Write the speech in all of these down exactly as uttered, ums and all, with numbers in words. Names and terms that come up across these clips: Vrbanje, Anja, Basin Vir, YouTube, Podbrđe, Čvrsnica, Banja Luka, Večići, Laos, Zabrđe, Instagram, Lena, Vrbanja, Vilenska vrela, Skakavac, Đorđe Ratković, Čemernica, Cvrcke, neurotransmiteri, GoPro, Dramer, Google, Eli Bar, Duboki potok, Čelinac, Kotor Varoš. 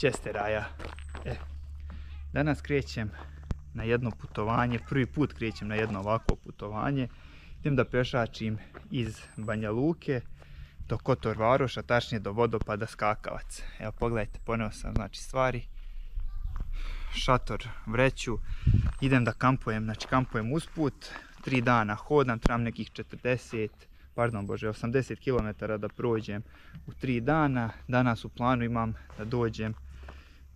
Česte raja. E, danas krećem na jedno putovanje, prvi put krećem na jedno ovako putovanje. Idem da pešačim iz Banja Luke do Kotor Varoša, tačnije do vodopada Skakavac. Evo pogledajte, poneo sam znači stvari, šator, vreću, idem da kampujem, znači kampujem usput, tri dana hodam, trebam nekih četrdeset, pardon bože, osamdeset kilometara da prođem u tri dana. Danas u planu imam da dođem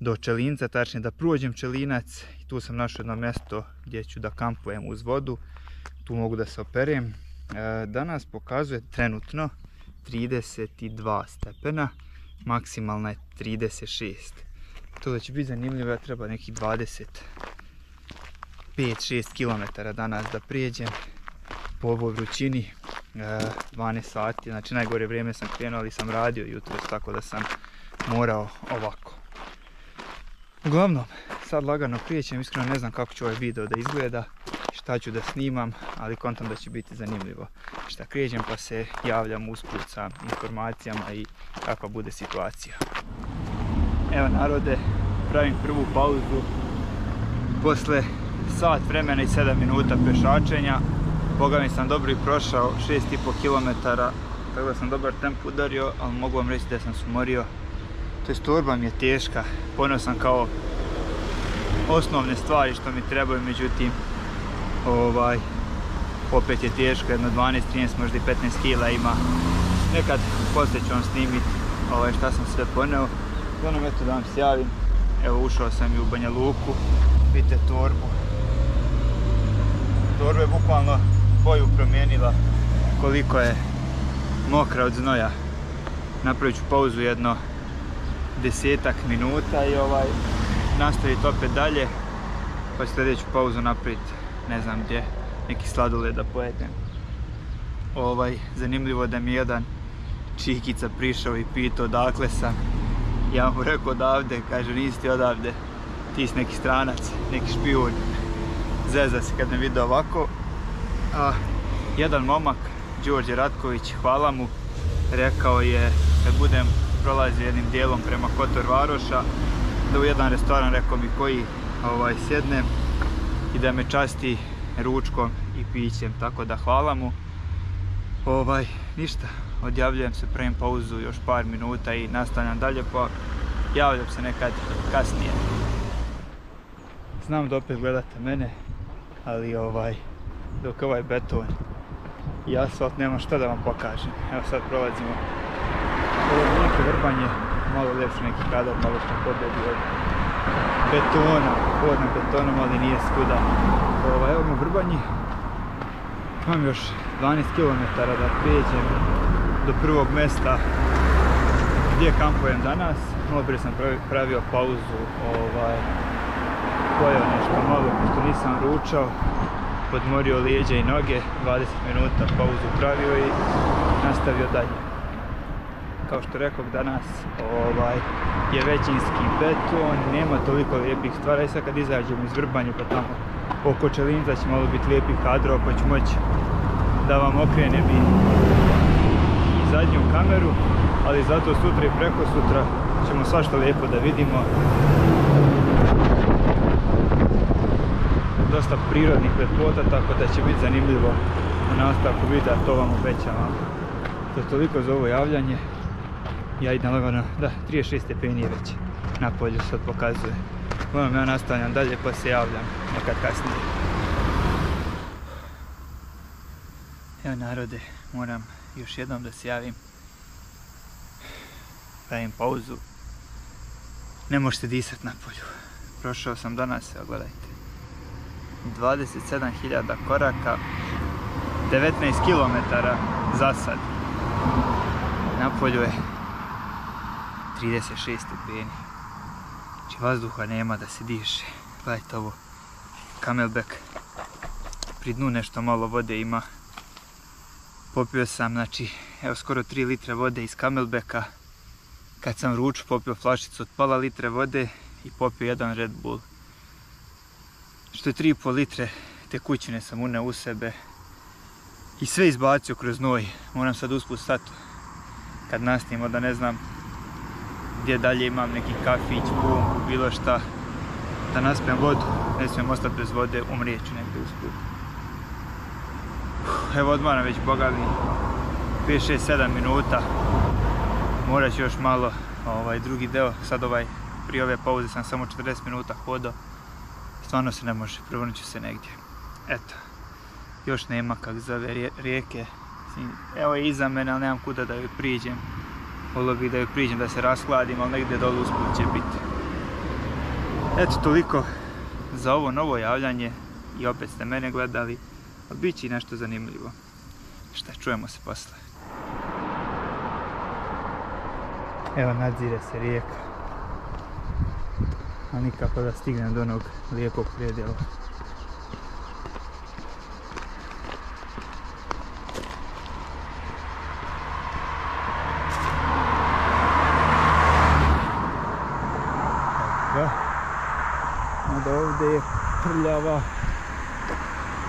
do Čelinca, tačnije da prođem Čelinac i tu sam našao jedno mjesto gdje ću da kampujem uz vodu, tu mogu da se operem. Danas pokazuje trenutno trideset dva stepena, maksimalna je trideset šest. To da će biti zanimljivo, ja treba nekih dvadeset pet do dvadeset šest kilometara danas da prijeđem po ovoj vrućini, dvanaest sati, znači najgore vrijeme sam krenuo, ali sam radio jutro, tako da sam morao ovako. Uglavnom, sad lagano prijećem, iskreno ne znam kako će ovaj video da izgleda, šta ću da snimam, ali kontam da će biti zanimljivo. Šta krećem pa se javljam usput sa informacijama i kakva bude situacija. Evo narode, pravim prvu pauzu posle sat vremena i sedam minuta pešačenja. Boga mi sam dobro i prošao, šest i po kilometara, tako da sam dobar temp udario, ali mogu vam reći da sam se umorio. To je, torba mi je teška, poneo sam kao osnovne stvari što mi trebaju, međutim ovaj, opet je teško, jedno dvanaest, trinaest, možda i petnaest kila ima. Nekad poslije ću vam snimit ovaj, šta sam sve poneo. Uglavnom, eto da vam se javim, evo ušao sam i u Banja Luku, vidite torbu. Torba je bukvalno boju promijenila koliko je mokra od znoja. Napravit ću pauzu jedno desetak minuta i ovaj, nastaviti opet dalje, pa ću sljedeću pauzu napraviti, ne znam gdje, neki sladoled da pojedem. Ovaj, zanimljivo da mi jedan čikica prišao i pitao odakle sam. Ja mu rekao odavde, kaže nisi ti odavde, ti si neki stranac, neki špijun. Zezda se kad me vidio ovako. A, jedan momak, Đorđe Ratković, hvala mu, rekao je kad budem prolazio jednim dijelom prema Kotor Varoša, da u jedan restoran, rekao mi koji, ovaj, sjednem i da me časti ručkom i pićem, tako da hvala mu. Ovaj, ništa, odjavljujem se, pravim pauzu još par minuta i nastavljam dalje, pa javljam se nekad kasnije. Znam da opet gledate mene, ali ovaj, dok ovaj beton i asfalt, nema šta da vam pokažem. Evo sad prolazimo ovo neke Vrbanje, malo ljepši neki kadar, malo što pobedi od betona, hodno betonom, ali nije skuda. Ovaj, evo mi u Vrbanji, imam još dvanaest kilometara da prijeđem do prvog mjesta gdje kampujem danas. Malo prije sam pravio pauzu, ovaj, pojeo nešto malo pošto nisam ručao, podmorio lijeđe i noge, dvadeset minuta pauzu pravio i nastavio dalje. Kao što rekao, danas ovaj, je većinski beton, nema toliko lijepih stvari. I sad kad izađem iz Vrbanju pa tamo oko Čelinca će malo biti lijepih kadrova, pa ću moći da vam okrenem i zadnju kameru, ali zato sutra i preko sutra ćemo svašta lijepo da vidimo. Dosta prirodnih lepota, tako da će biti zanimljivo u nastavku videa, to vam obećavam. To je toliko za ovo javljanje. Ja idem lagano, da, trideset šest stepeni već na polju sad pokazuje. Uglavnom, ja nastavljam dalje pa se javljam nekad kasnije. Evo narode, moram još jednom da se javim. Pravim pauzu. Ne možete disati na polju. Prošao sam danas, evo gledajte, dvadeset sedam hiljada koraka, devetnaest kilometara za sad. Na polju je trideset šest stepeni. Znači vazduha nema da se diše. Gledajte ovo, kamelbek. Pri dnu nešto malo vode ima. Popio sam, znači, evo skoro tri litre vode iz kamelbeka. Kad sam ruču popio flašicu od pola litre vode i popio jedan Red Bull. Što je tri i po litre tekućine sam uneo u sebe i sve izbacio kroz noj. Moram sad usput stati kad nastavimo, da ne znam gdje dalje imam neki kafić, pumpu, bilo šta, da naspijem vodu, ne smijem ostati bez vode, umrijet ću negdje usput. Evo odmaram već boga mi pet, šest, sedam minuta, morat ću još malo ovaj drugi deo, sad ovaj prije ove pauze sam samo četrdeset minuta hodao, stvarno se ne može, prevrnut ću se negdje. Eto, još nema kak zove rijeke, evo je iza mene, ali nemam kuda da joj priđem. Volio bih da joj priđem, da se raskladim, ali negdje dole usput će biti. Eto, toliko za ovo novo javljanje i opet ste mene gledali, ali bit će i nešto zanimljivo. Šta, čujemo se posle. Evo, nadzire se rijeka, a nikako da stignem do onog lijepog predjela. Onda ovdje je prljava,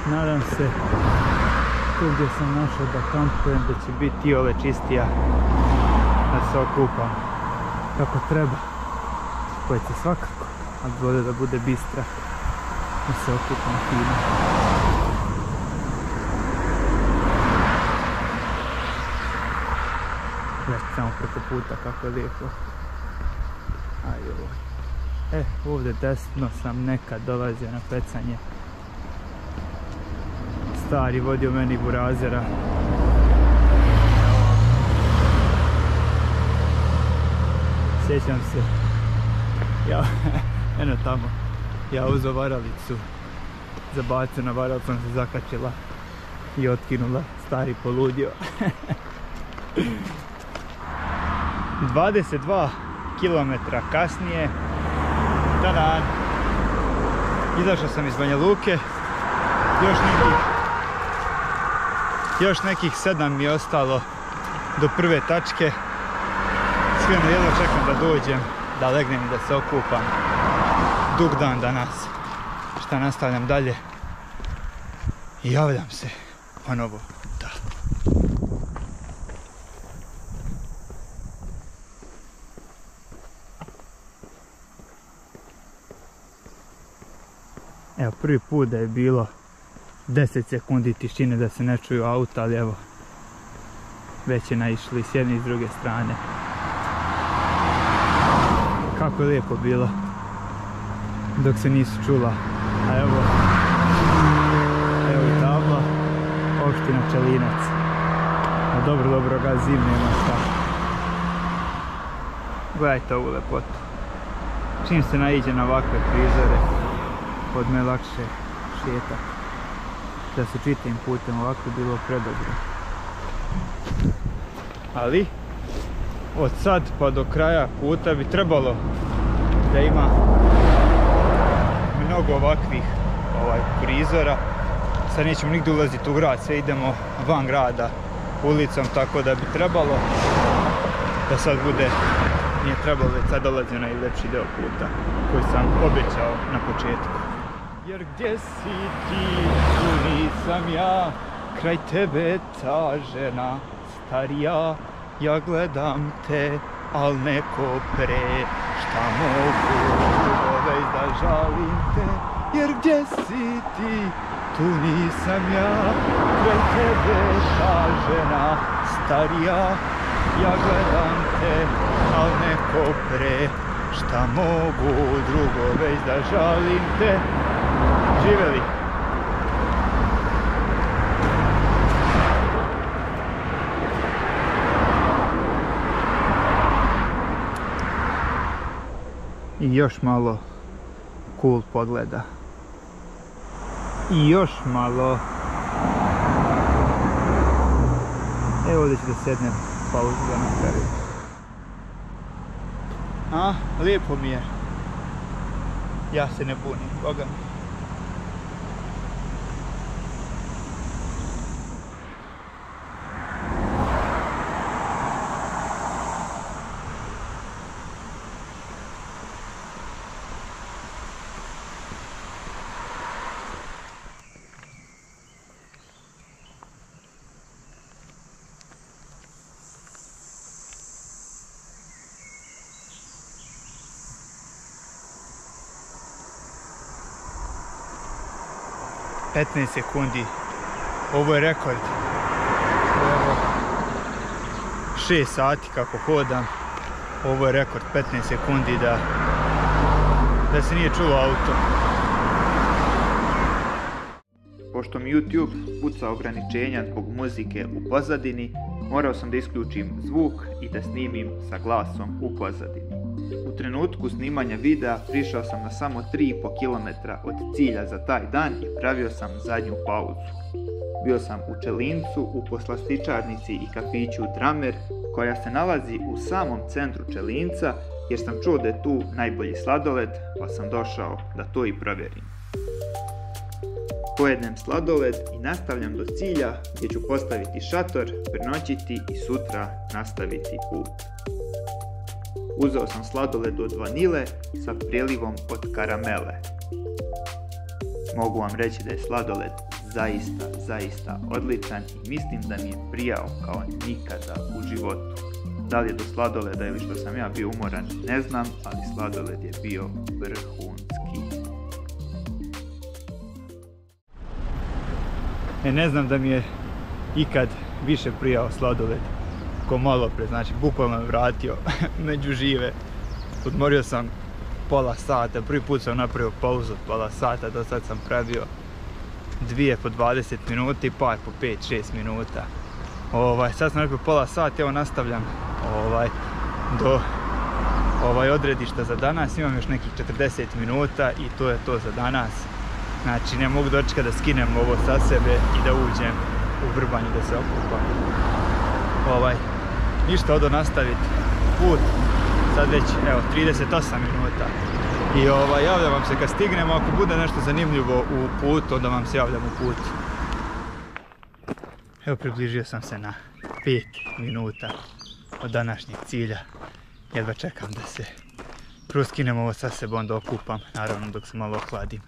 nadam se tu gdje sam našao da kampujem da će biti i ove čistija, da se okupam kako treba, spojit se svakako, a vode da bude bistra, da se okupam fino. Gledajte samo preko puta kako je lijepo. Aj ovo. E, ovdje desno sam nekad dolazio na pecanje. Stari vodio meni burazera. Sjećam se. Ja, eno tamo. Ja uzo varalicu. Zabacio na varalicu, sam se zakačila. I otkinula. Stari poludio. dvadeset dva kilometra kasnije. Tadan! Izašao sam iz Banja Luke, još nekih, još nekih sedam mi je ostalo do prve tačke. Svijeno jedno čekam da dođem, da legnem i da se okupam. Dug dan danas, šta nastavljam dalje i javljam se ponovo. Evo, prvi put da je bilo deset sekundi tišine da se ne čuju auta, ali evo, već je naišli s jedne i s druge strane. Kako je lijepo bilo dok se nisu čula. A evo, evo i tabla, opština Čelinac. A dobro, dobro ga zimne ima šta. Gledajte ovu lepotu. Čim se naiđe na ovakve prizore, od me lakše šetak, da se čitim putem, ovako je bilo predobro. Ali od sad pa do kraja puta bi trebalo da ima mnogo ovakvih ovaj, prizora. Sad nećemo nigdje ulaziti u grad, sve idemo van grada ulicom, tako da bi trebalo da sad bude, nije trebalo da je sad dolazio najljepši deo puta koji sam obećao na početku. Jer gdje si ti, tu nisam ja, kraj tebe ta žena starija. Ja gledam te, al neko pre, šta mogu uveć da žalim te. Jer gdje si ti, tu nisam ja, kraj tebe ta žena starija. Ja gledam te, al neko pre, šta mogu drugo već da žalim te. Živeli! I još malo cool pogleda. I još malo. Evo ovdje ću da sednem pauzu da napravim. A, lijepo mi je. Ja se ne bunim, boga mi. petnaest sekundi. Ovo je rekord. šest sati kako hodam. Ovo je rekord petnaest sekundi da da se nije čuo auto. Pošto mi YouTube puca ograničenja zbog muzike u pozadini, morao sam da isključim zvuk i da snimim sa glasom u pozadini. U trenutku snimanja videa prišao sam na samo tri i po kilometra od cilja za taj dan i pravio sam zadnju pauzu. Bio sam u Čelincu, u poslastičarnici i kafiću Dramer, koja se nalazi u samom centru Čelinca, jer sam čuo da je tu najbolji sladoled, pa sam došao da to i provjerim. Pojedem sladoled i nastavljam do cilja gdje ću postaviti šator, prenoćiti i sutra nastaviti put. Uzeo sam sladoled od vanile sa prelivom od karamele. Mogu vam reći da je sladoled zaista, zaista odličan i mislim da mi je prijao kao nikada u životu. Da li je do sladoleda ili što sam ja bio umoran ne znam, ali sladoled je bio vrhunski. E, ne znam da mi je ikad više prijao sladoled ko malo pre, znači bukvalno me vratio među žive. Odmorio sam pola sata, prvi put sam napravio pauzu od pola sata, do sad sam pravio dvije po dvadeset minuta i par po pet šest minuta. Ovaj, sad sam rekao pola sata, evo nastavljam ovaj, do ovaj, odredišta za danas, imam još nekih četrdeset minuta i to je to za danas. Znači ne mogu dočekati da skinem ovo sa sebe i da uđem u Vrbanju da se okupam. Ovaj, ništa, odo nastaviti put, sad već evo trideset osam minuta. I ovaj, javljam vam se kad stignemo, ako bude nešto zanimljivo u putu, onda vam se javljam u putu. Evo, približio sam se na pet minuta od današnjeg cilja. Jedva čekam da se proskinem ovo sa sebe, onda okupam, naravno dok se malo ohladim.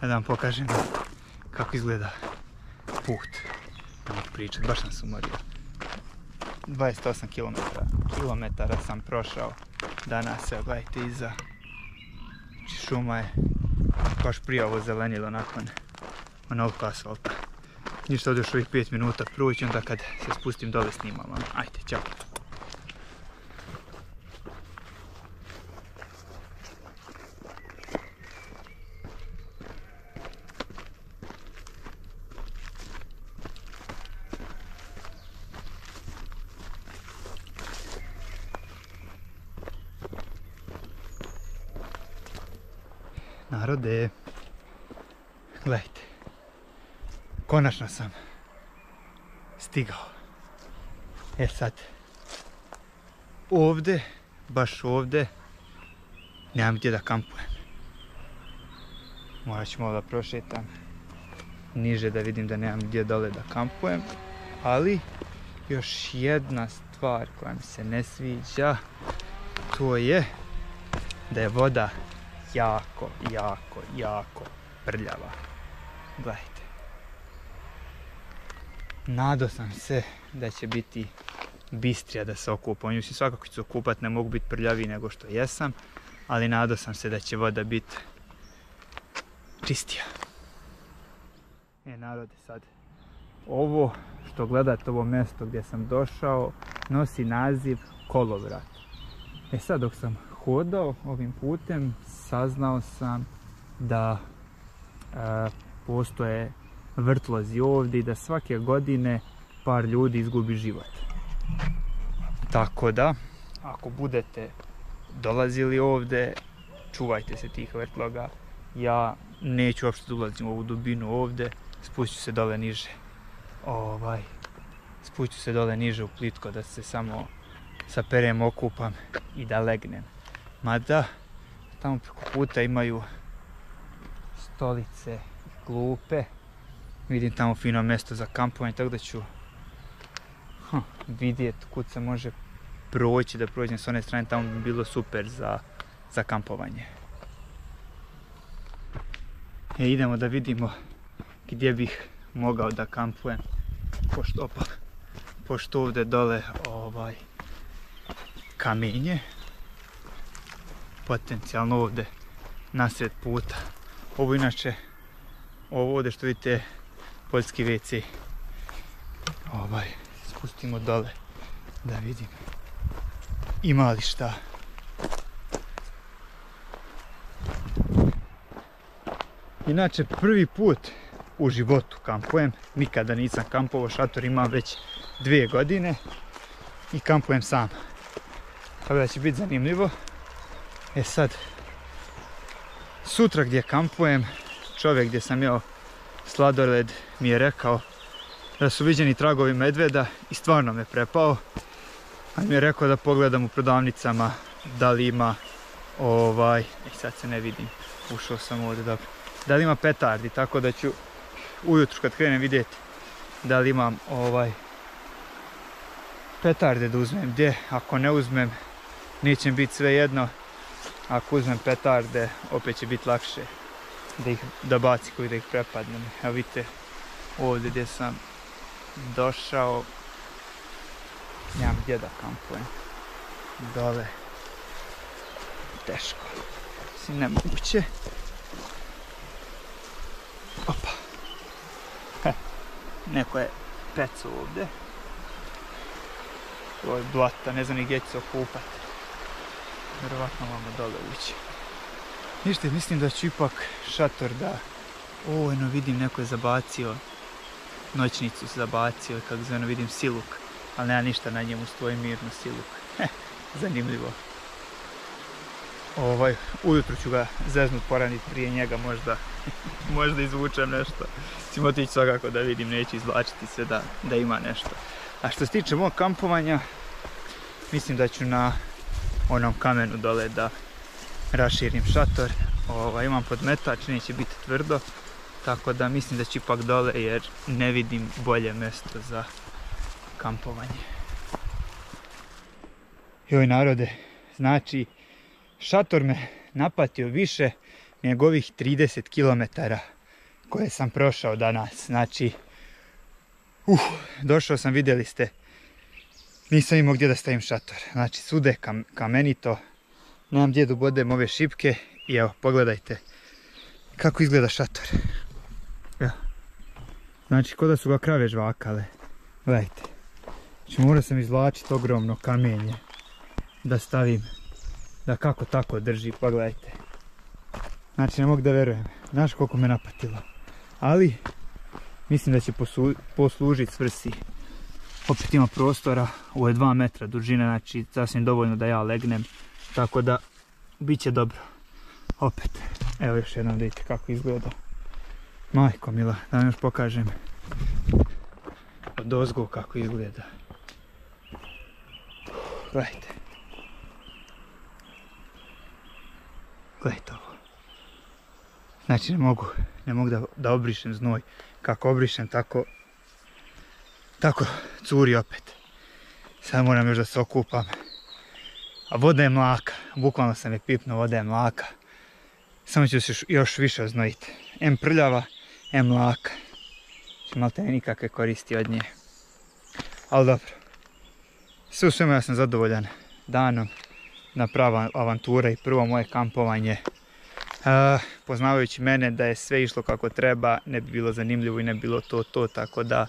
Da vam pokažem kako izgleda put. Nemoj pričat, baš sam se umorio. dvadeset osam kilometara sam prošao danas, evo gledajte iza. Šuma je baš prije ovo zelenilo nakon onoliko asfalta. Ništa, ovdje još ovih pet minuta proći, onda kad se spustim dole snimam vam. Ajde, ćao! Narode, gledajte, konačno sam stigao. E sad, ovdje, baš ovdje, nemam gdje da kampujem. Morat ću malo da prošetam niže da vidim da nemam gdje dole da kampujem. Ali još jedna stvar koja mi se ne sviđa, to je da je voda jako, jako, jako prljava. Gledajte. Nadao sam se da će biti bistrija da se okupam. Mislim, svakako ću se okupat, ne mogu biti prljaviji nego što jesam, ali nadao sam se da će voda biti čistija. E narode, sad ovo što gledate, ovo mjesto gdje sam došao, nosi naziv Kolovrat. E sad, dok sam hodao ovim putem, saznao sam da e, postoje vrtlozi ovdje i da svake godine par ljudi izgubi život. Tako da, ako budete dolazili ovdje, čuvajte se tih vrtloga. Ja neću uopšte ulaziti u ovu dubinu ovdje, spušću se dole niže. Ovaj, spušću se dole niže u plitko da se samo saperem, okupam i da legnem. Mada, tamo preko puta imaju stolice i klupe. Vidim tamo fino mjesto za kampovanje, tako da ću hm, vidjeti kud se može proći, da prođem s one strane, tamo bi bilo super za, za kampovanje. E, idemo da vidimo gdje bih mogao da kampujem, pošto, opa, pošto ovdje dole ovaj kamenje, potencijalno ovdje nasred puta. Ovo inače ovo ovdje što vidite, poljski ve ce. Ovaj, spustimo dole da vidim ima li šta. Inače, prvi put u životu kampujem, nikada nisam kampovao, šator imam već dvije godine i kampujem sam. Tako da će biti zanimljivo. E sad, sutra gdje kampujem, čovjek gdje sam jeo sladoled mi je rekao da su viđeni tragovi medveda i stvarno me prepao. On mi je rekao da pogledam u prodavnicama da li ima ovaj, i sad se ne vidim, ušao sam ovdje, dobro, da li ima petardi, tako da ću ujutru kad krenem vidjeti da li imam ovaj petarde da uzmem. Gdje, ako ne uzmem neće biti sve jedno, ako uzmem petarde opet će biti lakše da ih da bacim koji da ih prepadnem. Evo vidite ovdje gdje sam došao, nemam gdje da kampujem, dole teško, mislim nemoguće. Opa, neko je peco ovdje, ovo je blata, ne znam ni gdje će se okupat, vjerovatno vamo dole ući. Ništa, mislim da ću ipak šator da, o, eno vidim neko je zabacio, noćnicu se zabacio, kako zove, eno vidim siluk, ali nema ništa na njemu, stoji mirno siluk, zanimljivo. Ovaj, ujutru ću ga zeznut poranit prije njega, možda, možda izvučem nešto. Sim otići svakako da vidim, neću izvlačiti sve da, da ima nešto. A što se tiče mog kampovanja, mislim da ću na onom kamenu dole da raširim šator. Ovaj, imam podmetač, neće biti tvrdo, tako da mislim da ću ipak dole jer ne vidim bolje mjesto za kampovanje. Joj narode, znači šator me napatio više nego ovih trideset kilometara koje sam prošao danas. Znači, uh, došao sam, vidjeli ste, nisam imao gdje da stavim šator. Znači, sude kam, kamenito, nemam gdje da ubodem ove šipke i evo, pogledajte kako izgleda šator. Evo. Znači, k'o da su ga krave žvakale. Gledajte, znači, morao sam izvlačiti ogromno kamenje da stavim, da kako tako drži, pa gledajte. Znači, ne mogu da verujem, znaš koliko me napatilo. Ali, mislim da će poslužiti svrsi. Opet ima prostora, ovo je dva metra dužine, znači sasvim dovoljno da ja legnem. Tako da, bit će dobro. Opet, evo još jednom da vidite kako izgleda. Majko mila, da vam još pokažem od ozgo kako izgleda. Gledajte. Gledajte ovo. Znači ne mogu, ne mogu da, da obrišem znoj. Kako obrišem, tako, tako curi opet. Sad moram još da se okupam. A voda je mlaka, bukvalno sam je pipnuo, voda je mlaka. Samo ću se još, još više oznojiti. Em prljava, em mlaka. Znači malte ne nikakve koristi od nje. Ali dobro. Sve u svemu ja sam zadovoljan danom. Naprava avantura i prvo moje kampovanje. E, poznavajući mene, da je sve išlo kako treba, ne bi bilo zanimljivo i ne bi bilo to to, tako da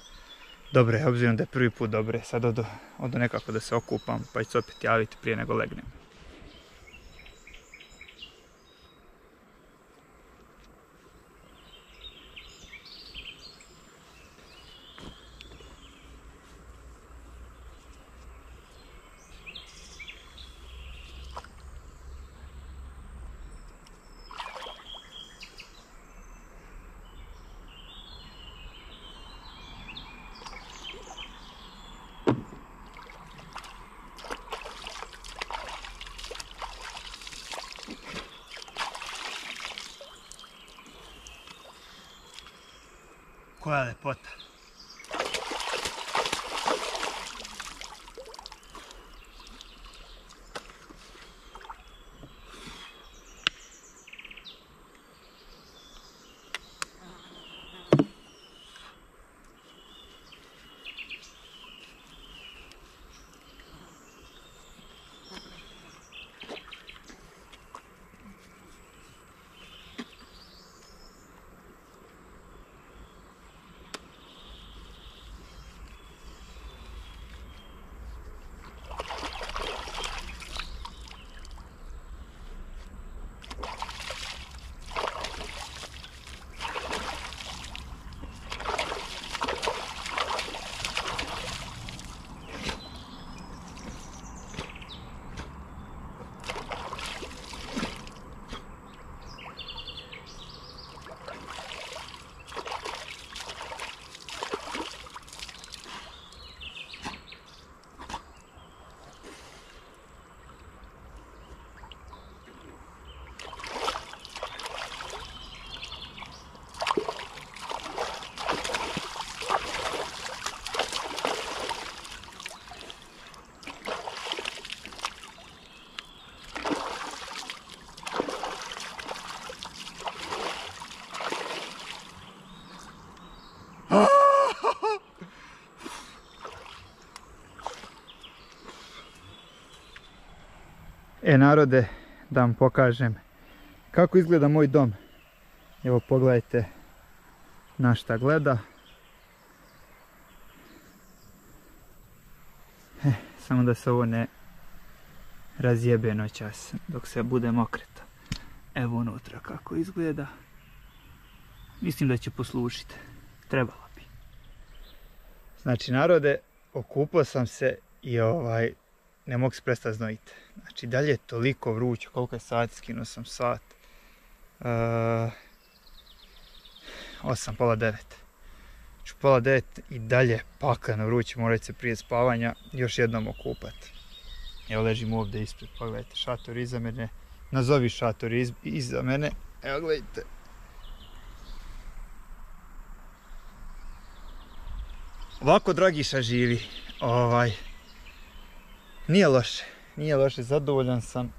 dobro je, obzirom da je prvi put, dobro je. Sad odo, odo nekako da se okupam, pa ću se opet javiti prije nego legnem. Koja lepota. E narode, da vam pokažem kako izgleda moj dom. Evo pogledajte na šta gleda. Eh, samo da se ovo ne razjebe noćas dok se budem okretao. Evo unutra kako izgleda. Mislim da će poslušiti. Trebalo bi. Znači narode, okupao sam se i ovaj, ne mogu se prestati znojiti. Znači dalje je toliko vruće, koliko je sat, skinuo sam sat. Uh, osam, pola devet. Znači pola devet i dalje pakano vruće, morate se prije spavanja još jednom okupati. Evo ležim ovdje ispred, pogledajte, šator iza mene, nazovi šator iz, iza mene, evo gledajte. Ovako Dragiša živi, ovaj, nije loše, nije loše, zadovoljan sam,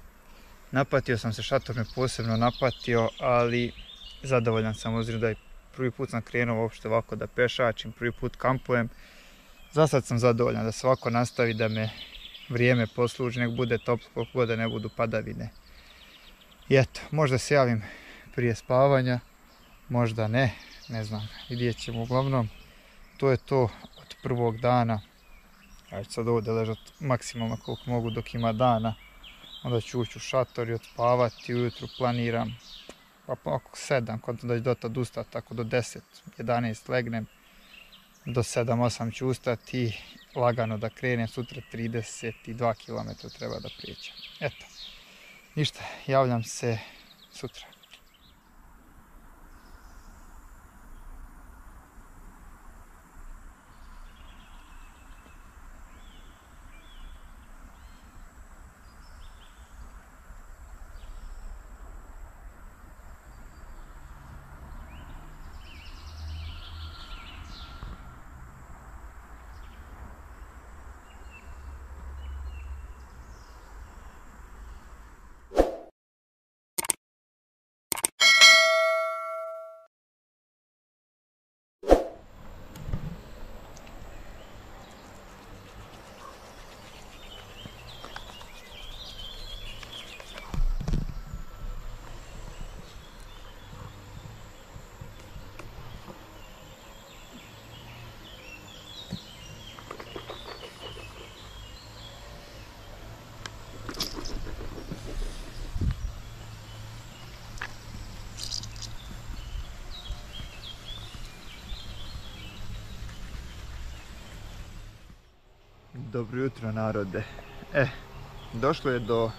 napatio sam se, šator me posebno napatio, ali zadovoljan sam, obzirom da je prvi put sam krenuo uopšte ovako da pešačim, prvi put kampujem, za sad sam zadovoljan da se ovako nastavi da me vrijeme posluži, nek bude toplo koliko god da ne budu padavine. I eto, možda se javim prije spavanja, možda ne, ne znam, vidjet ćemo. Uglavnom, to je to od prvog dana. Ja ću sad ovdje ležat maksimalno koliko mogu dok ima dana, onda ću ući u šator i odspavati, ujutru planiram pa oko sedam, kontam da ću dotad ustati, tako do deset, jedanaest legnem, do sedam, osam ću ustati i lagano da krenem, sutra trideset dva kilometra treba da prijeđem. Eto, ništa, javljam se sutra. Dobro jutro narode. E, došlo je do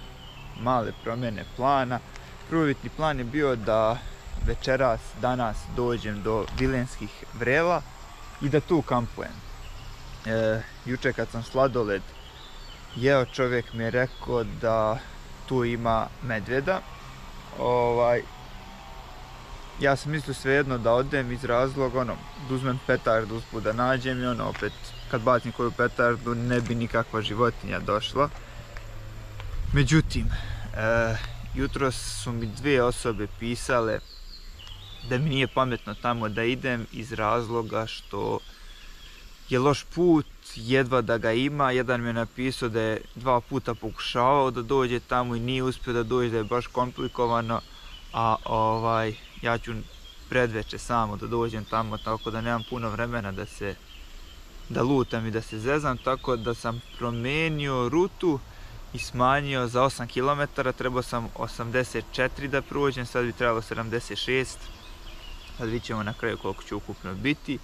male promjene plana. Prvobitni plan je bio da večeras, danas dođem do Vilenskih vrela i da tu kampujem. E, juče kad sam sladoled jeo, čovjek mi je rekao da tu ima medvjeda. Ovaj, ja sam mislio svejedno da odem iz razloga, ono, da uzmem petardu usput da nađem i ono, opet kad bacim koju petardu ne bi nikakva životinja došla. Međutim, e, jutros su mi dvije osobe pisale da mi nije pametno tamo da idem iz razloga što je loš put, jedva da ga ima. Jedan mi je napisao da je dva puta pokušavao da dođe tamo i nije uspio da dođe, da je baš komplikovano, a ovaj, ja ću predveče samo da dođem tamo, tako da nemam puno vremena da se da lutam i da se zezam, tako da sam promijenio rutu i smanjio za osam kilometara, trebao sam osamdeset četiri da prođem, sad bi trebalo sedamdeset šest, sad vidjet ćemo na kraju koliko će ukupno biti.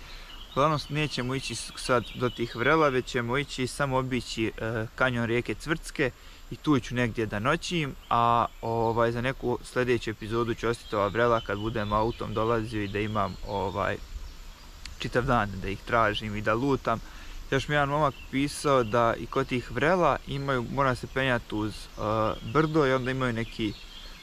Uglavnom, nećemo ići sad do tih vrela, već ćemo ići samo obići e, kanjon rijeke Cvrcke i tu ću negdje da noćim, a ovaj, za neku sljedeću epizodu ću ostati ova vrela kad budem autom dolazio i da imam ovaj čitav dan da ih tražim i da lutam. Još mi jedan momak pisao da i kod tih vrela imaju, mora se penjati uz uh, brdo i onda imaju neki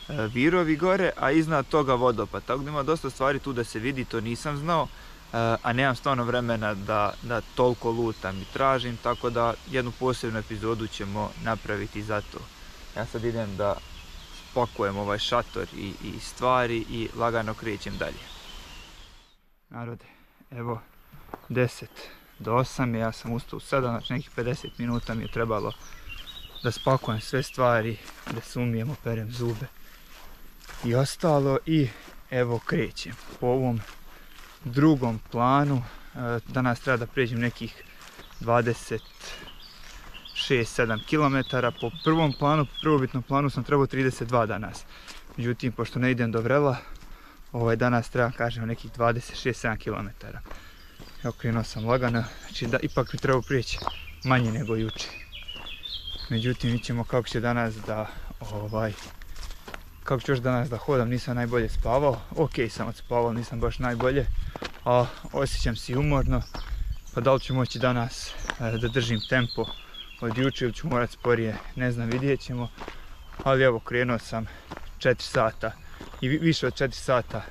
uh, virovi gore, a iznad toga vodopad. Tako da ima dosta stvari tu da se vidi, to nisam znao, uh, a nemam stvarno vremena da, da toliko lutam i tražim, tako da jednu posebnu epizodu ćemo napraviti za to. Ja sad idem da spakujem ovaj šator i, i stvari i lagano krećem dalje. Narode, evo, deset do osam, ja sam ustao u sedam, znači nekih pedeset minuta mi je trebalo da spakujem sve stvari, da se umijem, operem zube i ostalo. I evo krećem po ovom drugom planu. Danas treba da pređem nekih dvadeset šest sedam kilometara. Po prvom planu, po prvobitnom planu sam trebao trideset dva danas. Međutim, pošto ne idem do vrela, ovaj danas treba, kažem, nekih dvadeset šest sedam kilometara. Evo, krenuo sam lagano, znači da ipak mi treba prijeći manje nego juče. Međutim, mi ćemo kako će danas da, ovaj, kako ću još danas da hodam. Nisam najbolje spavao, ok sam odspavao, nisam baš najbolje, a osjećam se i umorno, pa da li ću moći danas e, da držim tempo od juče ili ću morat sporije, ne znam, vidjet ćemo. Ali evo, krenuo sam četiri sata i više od četiri sata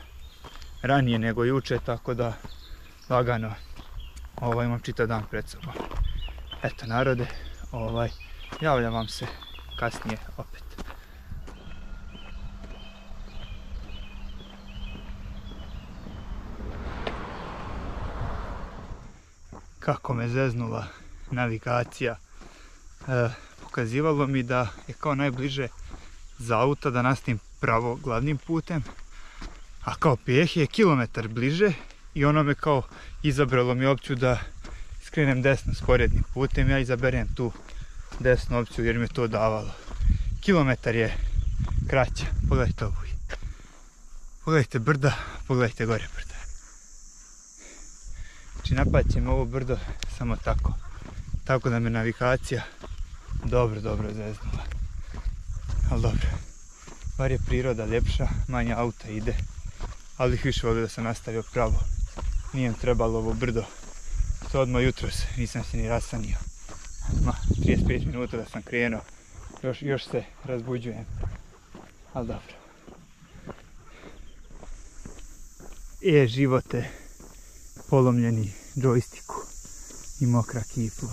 ranije nego juče, tako da lagano, ovaj, imam čitav dan pred sobom. Eto, narode, ovaj, javljam vam se kasnije opet. Kako me zeznula navigacija, e, pokazivalo mi da je kao najbliže za auta da nastavim pravo glavnim putem, a kao pijeh je kilometar bliže i ono me kao izabralo mi opciju da skrenem desno sporednim putem. Ja izaberem tu desnu opciju jer mi je to davalo. Kilometar je kraća, pogledajte ovu. Pogledajte brda, pogledajte gore brda. Znači, napaće me ovo brdo samo tako, tako da me navigacija dobro, dobro zeznula. Ali dobro, bar je priroda ljepša, manje auta ide, ali ih više volio da sam nastavio pravo. Nije mi trebalo ovo brdo, to odmah jutros, nisam se ni rasanio. Ma, trideset pet minuta da sam krenuo, još, još se razbuđujem, ali dobro. E, živote, polomljeni džojstiku i mokra kipla.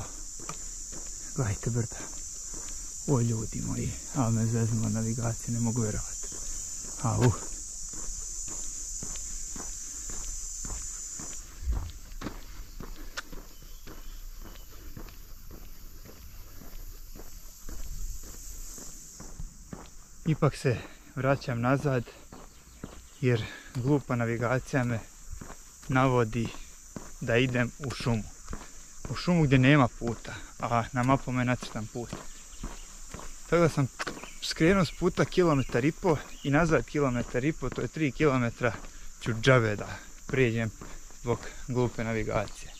Gledajte brda. O, ljudi moji, ali me zeznula navigacija, ne mogu vjerovati. Au. Ipak se vraćam nazad, jer glupa navigacija me navodi da idem u šumu. U šumu gdje nema puta, a na mapama je nacrtan put. Tako da sam skrenuo s puta kilometar i po i nazad kilometar i po, to je tri kilometra ću džabe da prijeđem zbog glupe navigacije.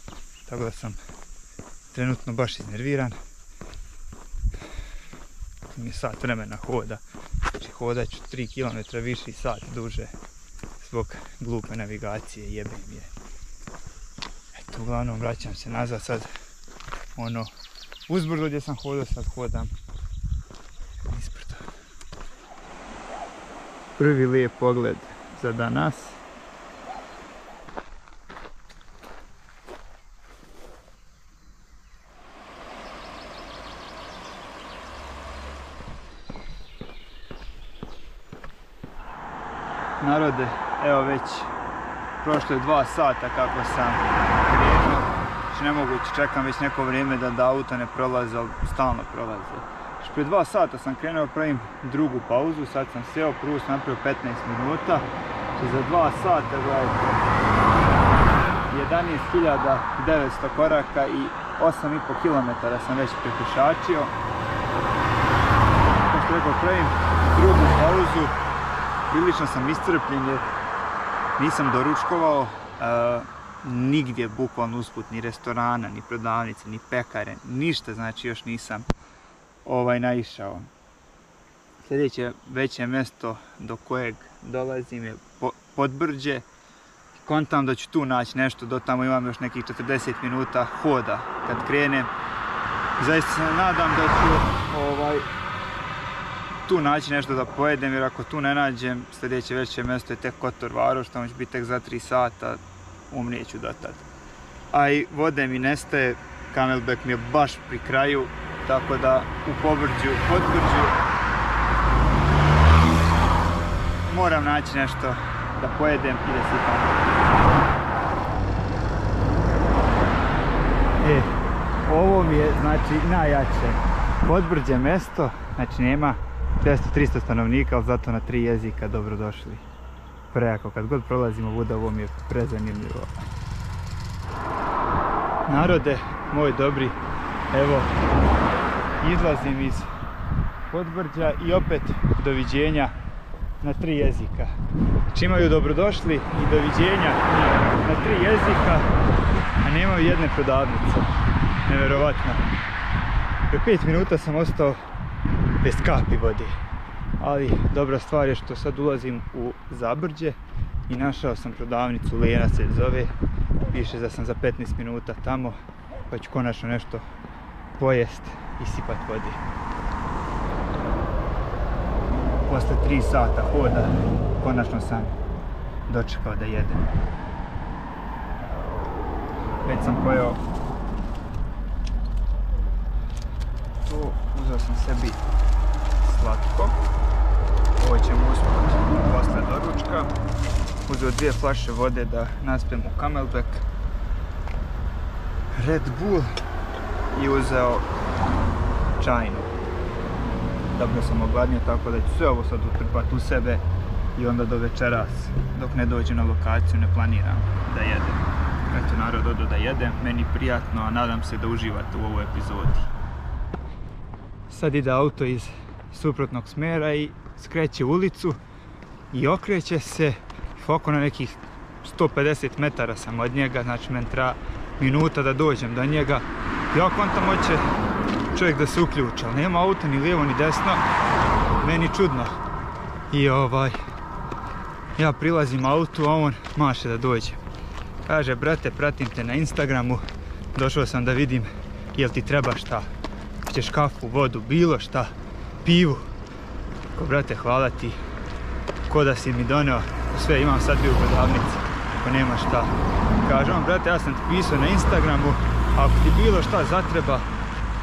Tako da sam trenutno baš iznerviran. Mi je sat vremena hoda. Znači, hodat ću tri kilometra više i sat duže zbog glupe navigacije, jebem je. Eto, uglavnom vraćam se nazad sad, ono, uzbrdo gdje sam hodao, sad hodam izbrdo. Prvi lijep pogled za danas. Narode, evo već prošlo je dva sata kako sam krenuo. Znači, nemoguće, čekam već neko vrijeme da, da auta ne prolaze, ali stalno prolaze. Znači, prije dva sata sam krenuo, pravim drugu pauzu, sad sam seo, prvu sam napravio petnaest minuta. Znači, za dva sata, gledajte, jedanaest hiljada devetsto koraka i osam i po kilometara sam već prepišačio. Kao što rekao, pravim drugu pauzu. Prilično sam iscrpljen jer nisam doručkovao e, nigdje, bukvalno usput, ni restorana, ni prodavnice, ni pekare, ništa, znači još nisam ovaj naišao. Sljedeće veće mjesto do kojeg dolazim je po, Podbrđe. Kontam da ću tu naći nešto, do tamo imam još nekih četrdeset minuta hoda kad krenem. Zaista se nadam da ću ovaj... tu naći nešto da pojedem, jer ako tu ne nađem, sljedeće veće mjesto je tek Kotor Varoš, tamo će biti tek za tri sata, umrijeću do tad. A i vode mi nestaje, Camelback mi je baš pri kraju, tako da u Podbrđu, Podbrđu moram naći nešto da pojedem i da sipam. E, ovo mi je, znači, najjače. Podbrđe mesto, znači nema dvesta do trista stanovnika, ali zato na tri jezika dobrodošli. Prejako, kad god prolazimo vuda, ovo mi je prezanimljivo. Narode, moj dobri, evo, izlazim iz Podbrđa i opet doviđenja na tri jezika. Znači imaju dobrodošli i doviđenja na tri jezika, a nemaju jedne prodavnice. Neverovatno. Pre pet minuta sam ostao bez kapi vode. Ali dobra stvar je što sad ulazim u Zabrđe i našao sam prodavnicu, Lena se zove. Piše da sam za petnaest minuta tamo, pa ću konačno nešto pojest i sipat vode. Posle tri sata hoda, konačno sam dočekao da jedem. Već sam pojeo. Tu uzeo sam sebi slatko. Ovo ćemo usput posle doručka. Uzeo dvije flaše vode da naspijem u Camelback. Red Bull i uzeo čajnu. Dobro sam ogladnio, tako da ću sve ovo sad utrpati u sebe i onda do večeras, dok ne dođem na lokaciju, ne planiram da jedem. Eto, narod, odo da jedem, meni prijatno, a nadam se da uživate u ovoj epizodi. Sad ide auto iz suprotnog smera i skreće ulicu i okreće se oko na nekih sto pedeset metara sam od njega, znači meni treba minuta da dođem do njega. Ja kontam hoće čovjek da se uključa, ali nema auta ni lijevo ni desno, meni čudno. I ovaj, ja prilazim autu, a on maše da dođe. Kaže, brate, pratim te na Instagramu, došao sam da vidim jel ti treba šta, hoćeš kafu, vodu, bilo šta, pivu. Ko, brate, hvala ti, ko da si mi doneo, sve imam sad bio u prodavnici, ako nema šta. Kaže on, brate, ja sam ti pisao na Instagramu, ako ti bilo šta zatreba,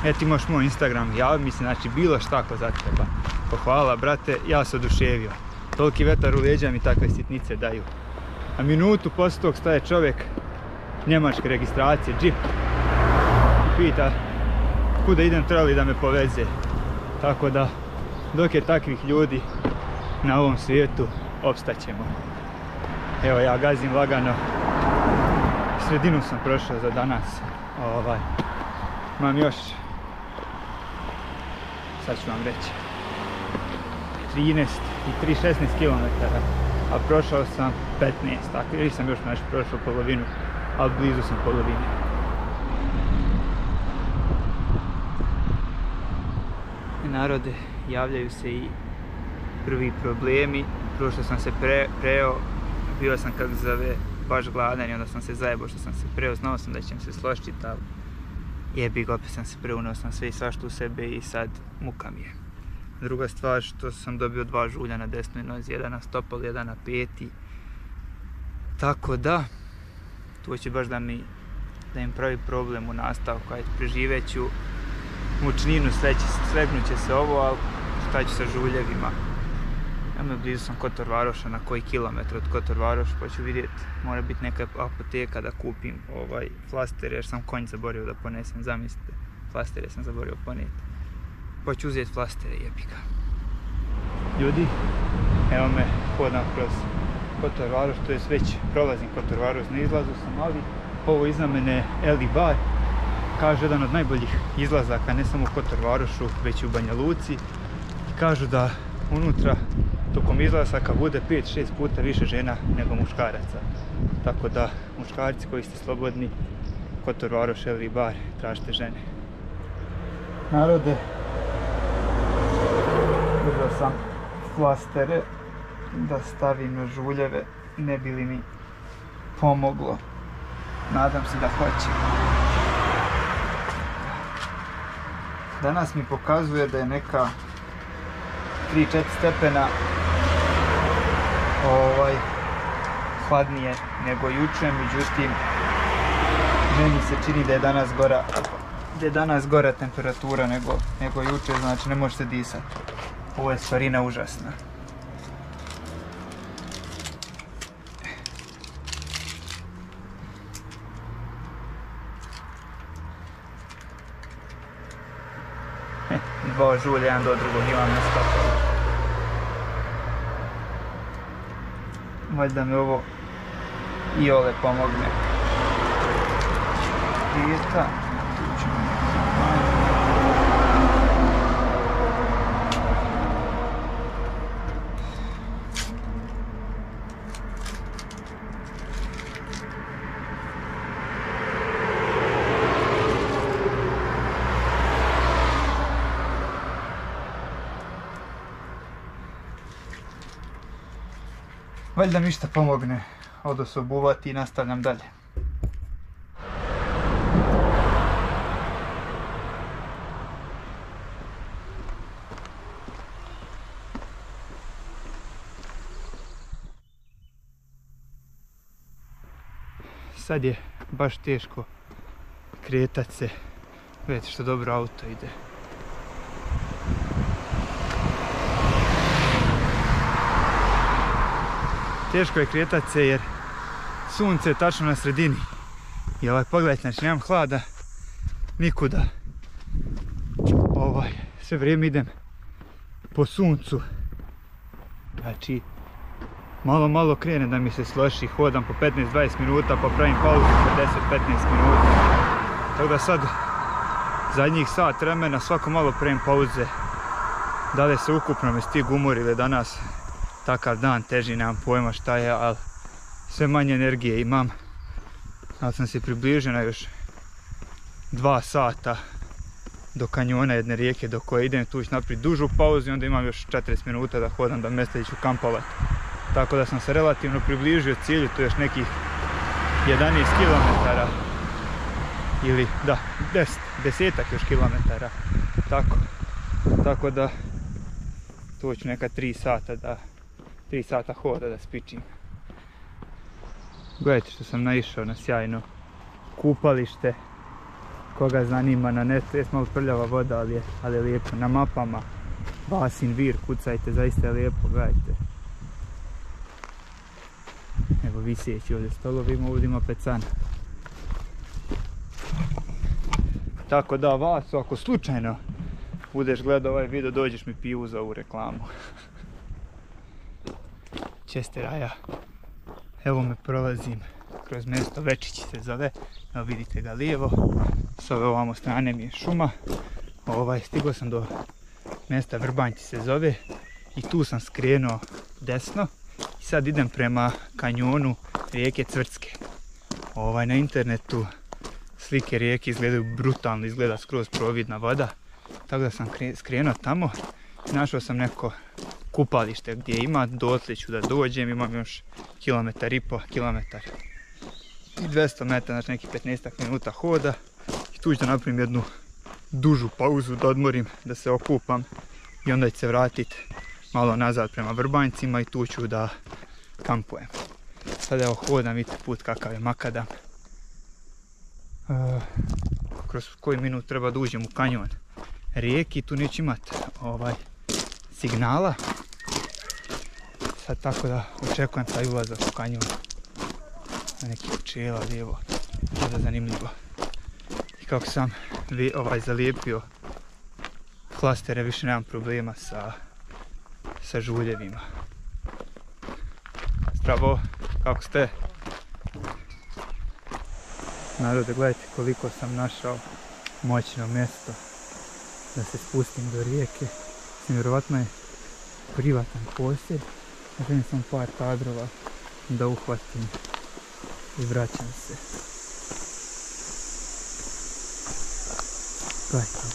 e, ti moš moj Instagram, javi mi se, znači bilo šta ko zatreba. Pa hvala, brate, ja se oduševio. Toliki vetar u leđa mi takve sitnice daju. A minutu posle tog staje čovjek njemačke registracije, džip, i pita kuda idem, treba li da me poveze. Tako da, dok je takvih ljudi na ovom svijetu, opstaćemo. Evo, ja gazim lagano. Sredinu sam prošao za danas. Ovaj. Imam još, sad ću vam reći, trinaest i šesnaest km, a prošao sam petnaest, tako ili sam još nešto prošao polovinu, ali blizu sam polovine. Narode, javljaju se i prvi problemi. Prošlo sam se pre, preo, bio sam, kako zove, baš gladan i onda sam se zajebao što sam se preo, znao sam da ćem se sloščiti, ali jebik, opet sam se preunao, sam sve i svašta u sebe i sad muka mi je. Druga stvar što sam dobio dva žulja na desnoj nozi, jedan na stopal, jedan na peti. Tako da, to će baš da mi, da im pravi problem u nastavku, ajde, preživeću mučninu, slegnuće će se ovo, ali šta ću sa žuljevima? Ema, blizu sam Kotor Varoša, na koji kilometar od Kotor Varoša, pa ću vidjeti, mora biti neka apoteka da kupim ovaj flaster, jer sam konj zaborio da ponesem, zamislite, flastere sam zaborio poneti. Pa ću uzeti flastere, jepika. Ljudi, evo me, hodam kroz Kotor Varoš, to je već prolazim Kotor Varoš, na izlazu sam, ali ovo iza mene Eli Bar, kaže jedan od najboljih izlazaka, ne samo u Kotor Varošu, već i u Banja Luci. Kažu da unutra tokom izlasaka bude pet do šest puta više žena nego muškaraca. Tako da, muškarci koji ste slobodni, Kotor Varoš, Eli Bar, tražite žene. Narode, uzeo sam flastere da stavim na žuljeve, ne bi li mi pomoglo. Nadam se da hoće. Danas mi pokazuje da je neka tri do četiri stepena ovaj, hladnije nego juče, međutim meni se čini da je danas gora, da je danas gora temperatura nego, nego juče, znači ne može se disati. Ovo je stvarina užasna. Heh. Dva žulja, jedan do drugog, imam na skakavac. Valjda mi ovo i ole pomogne. Tirta. Valjda mi ništa pomogne, odo se obuvati i nastavljam dalje. Sad je baš teško kretat se, vidite što dobro auto ide. Teško je kretat se jer sunce je tačno na sredini. I ovaj pogledajte, znači nemam hlada nikuda. Ovaj, sve vrijeme idem po suncu. Znači, malo malo krene da mi se sloši, hodam po petnaest do dvadeset minuta, pa pravim pauzu po deset do petnaest minuta. Tako da sad, zadnjih sat vremena, svako malo pravim pauze. Da li se ukupno me stig umor ili danas takav dan teži, nemam pojma šta je, ali sve manje energije imam. Ali sam se približio na još dva sata do kanjona jedne rijeke do koje idem, tu ću napraviti dužu pauzu i onda imam još četrdeset minuta da hodam do mjesta gdje ću kampovati. Tako da sam se relativno približio cilju, tu još nekih jedanaest kilometara ili da, desetak još kilometara. Tako, tako da tu ću neka tri sata da tri sata hoda da spičim. Gledajte što sam naišao na sjajno kupalište. Koga zanima na netu, je malo prljava voda, ali je, ali je lijepo. Na mapama Basin Vir kucajte, zaista je lijepo, gledajte. Evo viseći ovdje stolovima, ovdje ima pecana. Tako da vas, ako slučajno budeš gledao ovaj video, dođeš mi pivu za ovu reklamu. Česteraja, evo me prolazim kroz mjesto Večići se zove, evo vidite ga lijevo, s ove ovamo strane mi je šuma, ovaj, stigao sam do mjesta Vrbanjci se zove i tu sam skrenuo desno i sad idem prema kanjonu rijeke Cvrcke. Ovaj, na internetu slike rijeke izgledaju brutalno, izgleda skroz providna voda, tako da sam skrenuo tamo, našao sam neko kupalište gdje ima, dotle ću da dođem, imam još kilometar i po, kilometar i dvesta metara, znači neki petnaest minuta hoda i tu ću da napravim jednu dužu pauzu, da odmorim, da se okupam i onda ću se vratiti malo nazad prema Vrbanjcima i tu ću da kampujem. Sad evo hodam, vidite put kakav je makadam. Uh, kroz koji minut treba da uđem u kanjon rijeki, tu neću imati ovaj signala. Sad tako da očekujem taj ulazak u kanjon. Na neki čela lijevo. Sada zanimljivo. I kako sam vi, ovaj, zalijepio klastere, više nemam problema sa, sa žuljevima. Zdravo, kako ste? Narode, gledajte koliko sam našao moćno mjesto da se spustim do rijeke. Vjerovatno je privatan posjed, dakle imam sam par kadrova da uhvatim i vraćam se. Gledajte.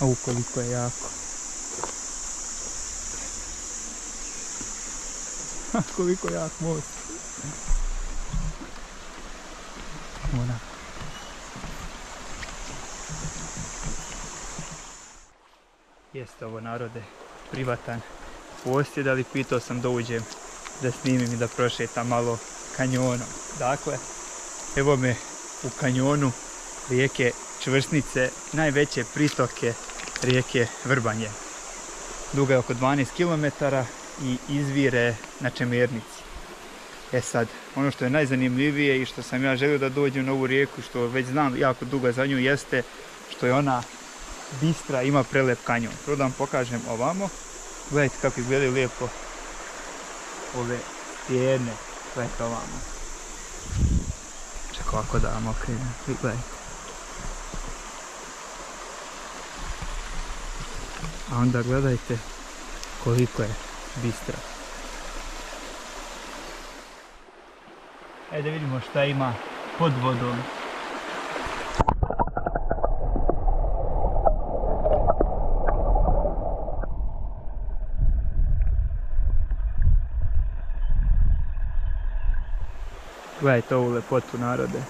A ukoliko je jako. Ha, koliko jak most. Onako. Jeste ovo, narode, privatan posjed, ali pitao sam da uđem, da snimim i da prošetam malo kanjonom. Dakle, evo me u kanjonu rijeke Čvrsnice, najveće pritoke rijeke Vrbanje. Duga je oko dvanaest kilometara i izvire na Čemernici. E sad, ono što je najzanimljivije i što sam ja želio da dođem na ovu rijeku, što već znam jako dugo za nju, jeste što je ona bistra, ima prelep kanjon. Prvo da vam pokažem ovamo. Gledajte kako izgledaju lijepo ove stijene. Gledajte ovamo. Čak ovako da vam okrenem. Gledajte. A onda gledajte koliko je bistra. Ajde vidimo šta ima pod vodom. Gledajte ovu lepotu, narode.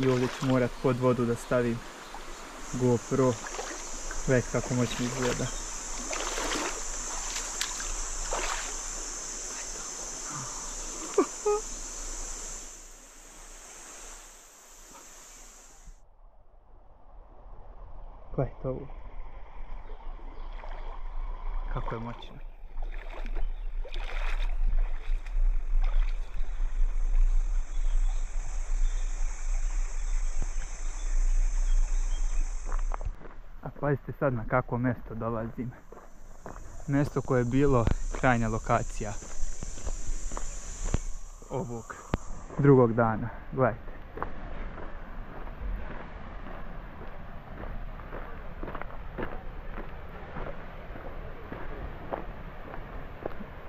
I ovdje ću morat pod vodu da stavim GoPro. Gledajte kako moćno izgleda. Gledajte ovo. Kako je moćno. Pazite sad na kakvo mjesto dolazim. Mjesto koje je bilo krajnja lokacija ovog drugog dana. Gledajte.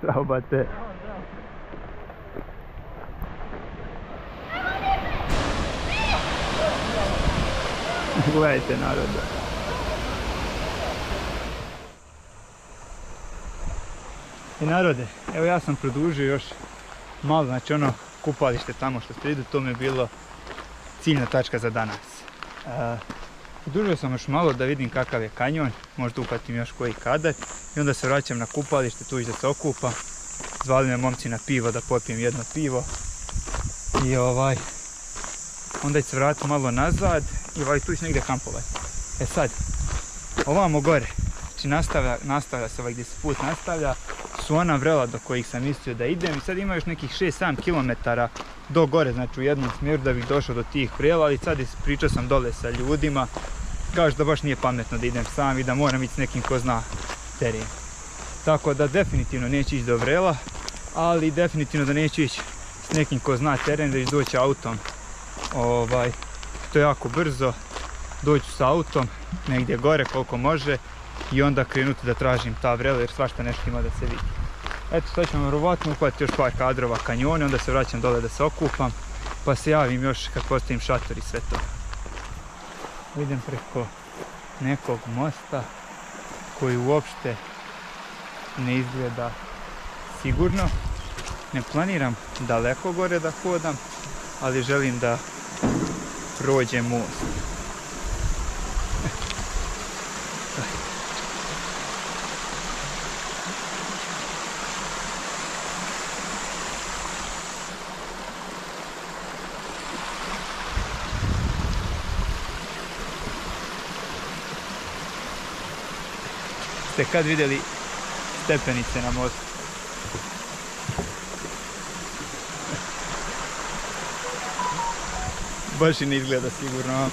Zdravo, bate. Gledajte, narode. I narode, evo ja sam produžio još malo, znači ono kupalište tamo što ste vidjeli, to mi je bilo ciljna tačka za danas. E, produžio sam još malo da vidim kakav je kanjon, možda upatim još koji kadar i onda se vraćam na kupalište, tu iđe se okupa. Zvali me momci na pivo da popijem jedno pivo i ovaj, onda ću se vratiti malo nazad i ovaj tu ići negdje kampovati. E sad, ovamo gore, znači nastavlja, nastavlja se ovaj gdje se put nastavlja, su ona vrela do kojih sam mislio da idem i sad ima još nekih šest sedam kilometara do gore, znači u jednom smjeru da bih došao do tih vrela, ali sad pričao sam dole sa ljudima, kažu da baš nije pametno da idem sam i da moram ići s nekim ko zna teren. Tako da definitivno neću ići do vrela, ali definitivno da neću ići s nekim ko zna teren, da ću doći autom. Ovaj, to je jako brzo, doću sa autom negdje gore koliko može i onda krenuti da tražim ta vrela jer svašta nešto ima da se vidi. Eto, sad ćemo vjerovatno uhvatiti još par kadrova kanjone, onda se vraćam dole da se okupam, pa se javim još kad postavim šator i sve to. Idem preko nekog mosta koji uopšte ne izgleda sigurno. Ne planiram daleko gore da hodam, ali želim da prođem most. Ste kad vidjeli stepenice na mostu? Baš i ne izgleda sigurno.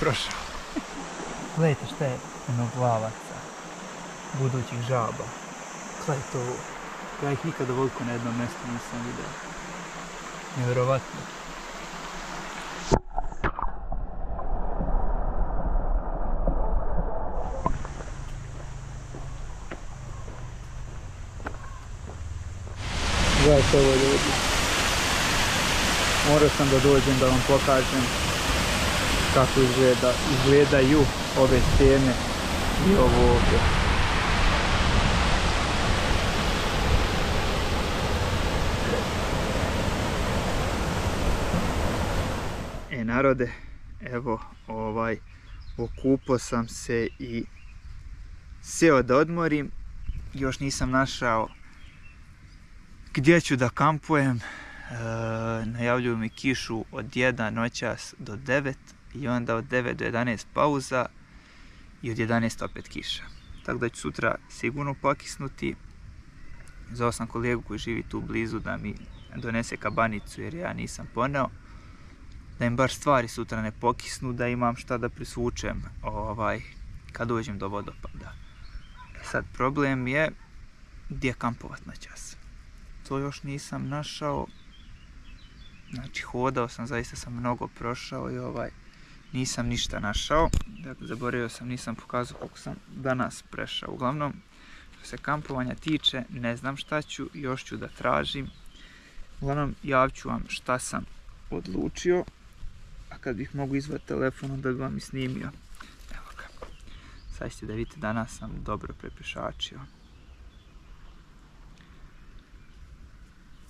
Prošao. Gledajte šta je unoglavaca, budućih žaba. Gledajte ovo. Ja ih nikada ovoliko na jednom mjestu nisam vidio. Nevjerovatno. Gledajte ovo, ljudi. Morao sam da dođem da vam pokažem kako izgleda, izgledaju ove stijene i ovo ovdje. Narode, evo ovaj okupao sam se i seo da odmorim. Još nisam našao gdje ću da kampujem. E, najavljuju mi kišu od jedan noćas do devet i onda od devet do jedanaest pauza i od jedanaest opet kiša. Tako da ću sutra sigurno pakisnuti. Zvao sam kolegu koji živi tu blizu da mi donese kabanicu jer ja nisam poneo. Da im bar stvari sutra ne pokisnu, da imam šta da prisvučem ovaj, kad dođem do vodopada. Sad problem je gdje kampovat na čas. To još nisam našao. Znači hodao sam, zaista sam mnogo prošao i ovaj, nisam ništa našao. Dakle, zaboravio sam, nisam pokazao koliko sam danas prešao. Uglavnom, što se kampovanja tiče, ne znam šta ću, još ću da tražim. Uglavnom, javit ću vam šta sam odlučio. A kad bih mogu izvati telefon, onda bi vam i snimio. Evo ga. Sad ćete da vidite, danas sam dobro prepešačio.